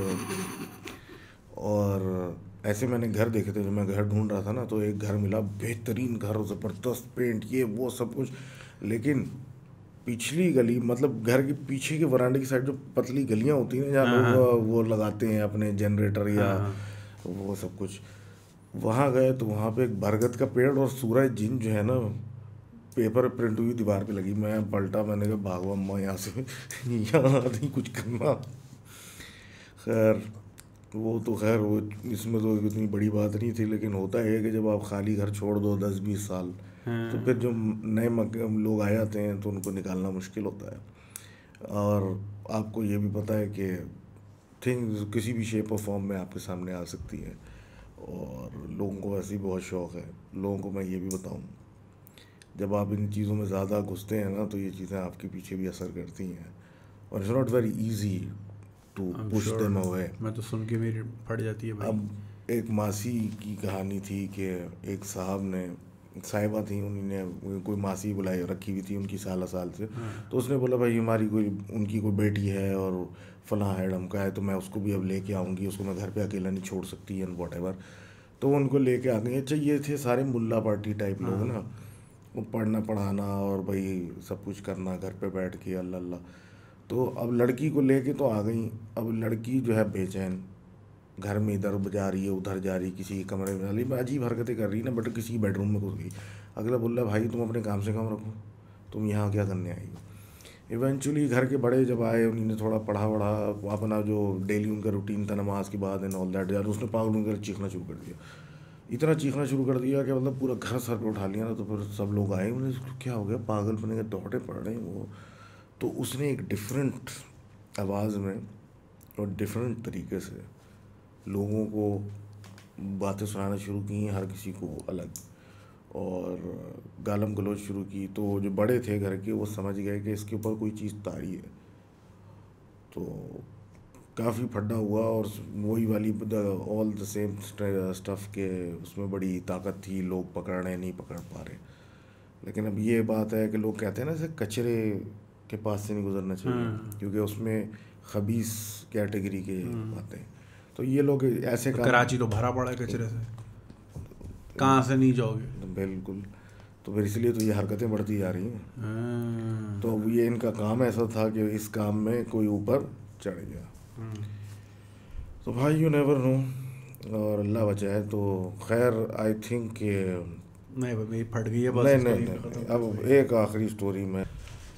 और ऐसे मैंने घर देखे थे, जब मैं घर ढूंढ रहा था ना, तो एक घर मिला, बेहतरीन घर, ज़बरदस्त पेंट, ये वो सब कुछ, लेकिन पिछली गली, मतलब घर के पीछे के वरांडे की साइड जो पतली गलियाँ होती हैं जहाँ लोग वो लगाते हैं अपने जनरेटर या वो सब कुछ, वहाँ गए तो वहाँ पे एक बरगद का पेड़ और सूरज जिन जो है ना, पेपर प्रिंट हुई दीवार पे लगी। मैं पलटा, मैंने कहा भागवा अम्मा यहाँ से, यहाँ नहीं कुछ करना। खैर वो तो खैर वो इसमें तो इतनी बड़ी बात नहीं थी, लेकिन होता है कि जब आप खाली घर छोड़ दो 10-20 साल, तो फिर जो नए लोग आ जाते हैं तो उनको निकालना मुश्किल होता है। और आपको ये भी पता है कि थिंग्स किसी भी शेप और फॉर्म में आपके सामने आ सकती है, और लोगों को वैसे ही बहुत शौक़ है। लोगों को मैं ये भी बताऊँ, जब आप इन चीज़ों में ज़्यादा घुसते हैं ना, तो ये चीज़ें आपके पीछे भी असर करती हैं, और it's not very easy to push them away. मैं तो सुन के मेरी फट जाती है भाई। अब एक मासी की कहानी थी कि एक साहब ने साहिबा थी, उन्होंने कोई मासी बुलाई रखी हुई थी उनकी साला साल से, तो उसने बोला भाई हमारी कोई उनकी कोई बेटी है और फलां है ढमका है, तो मैं उसको भी अब लेके आऊँगी, उसको मैं घर पे अकेला नहीं छोड़ सकती एंड वॉट एवर। तो वो उनको लेके आ गई। अच्छा ये थे सारे मुल्ला पार्टी टाइप लोग ना, वो पढ़ना पढ़ाना और भाई सब कुछ करना घर पे बैठ के अल्लाह अल्लाह। तो अब लड़की को लेके तो आ गई, अब लड़की जो है बेचैन, घर में इधर जा रही है उधर जा रही, किसी कमरे में जा रही, अजीब हरकतें कर रही है ना, बट किसी बेडरूम में घुस गई। अगला बोल रहा भाई तुम अपने काम से काम रखो, तुम यहाँ क्या करने आई हो। इवेंचुअली घर के बड़े जब आए, उन्होंने थोड़ा पढ़ा वढ़ा अपना जो डेली उनका रूटीन था नमाज के बाद एंड ऑल दैट यार, उसने पागल उनका चीखना शुरू कर दिया, इतना चीखना शुरू कर दिया कि मतलब पूरा घर सर पर उठा लिया ना। तो फिर सब लोग आए, उन्हें क्या हो गया पागल बने के दौड़े पड़ रहे हैं वो। तो उसने एक डिफरेंट आवाज़ में और डिफरेंट तरीके से लोगों को बातें सुनाना शुरू की, हर किसी को अलग, और गालम गलोच शुरू की। तो जो बड़े थे घर के वो समझ गए कि इसके ऊपर कोई चीज़ तारी है, तो काफ़ी फड्डा हुआ। और वही वाली ऑल द सेम स्टफ़ के उसमें बड़ी ताकत थी, लोग पकड़ रहे नहीं पकड़ पा रहे। लेकिन अब ये बात है कि लोग कहते हैं ना इसे कचरे के पास से नहीं गुजरना चाहिए, क्योंकि उसमें खबीस कैटेगरी के बातें, तो ये लोग ऐसे कराची तो भरा पड़ा है कचरे से, कहाँ से नहीं जाओगे बिल्कुल। तो फिर इसलिए तो ये हरकतें बढ़ती जा रही हैं। तो अब ये इनका काम ऐसा था कि इस काम में कोई ऊपर चढ़ गया, तो भाई यू नेवर नो, और अल्लाह बचाए। तो खैर आई थिंक नहीं भाई फट गई है बस। नहीं अब एक आखिरी स्टोरी में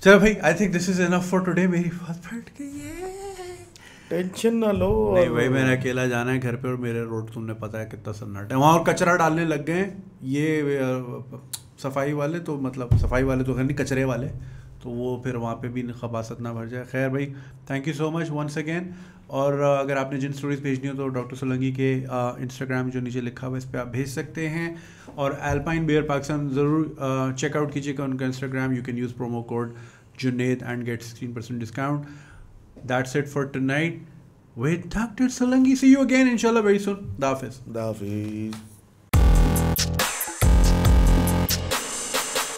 चलो भाई, I think this is enough for today. मेरी बात फट गई है, टेंशन ना लो। नहीं भाई मैंने अकेला जाना है घर पे, और मेरे रोड तुमने पता है कितना सन्नाटा है वहाँ, और कचरा डालने लग गए ये सफाई वाले, तो मतलब सफाई वाले तो खैर नहीं कचरे वाले, तो वो फिर वहाँ पे भी खबासत ना भर जाए। खैर भाई thank you so much once again. और अगर आपने जिन स्टोरीज़ भेजनी हो तो डॉक्टर सोलंगी के इंस्टाग्राम जो नीचे लिखा हुआ है इस पर आप भेज सकते हैं, और एल्पाइन बेयर पाकिस्तान ज़रूर चेकआउट कीजिएगा उनका Instagram. You can use promo code Junaid and get 16% discount. That's it for tonight with Dr. Solangi. See you again, inshallah, very soon. Da Hafiz.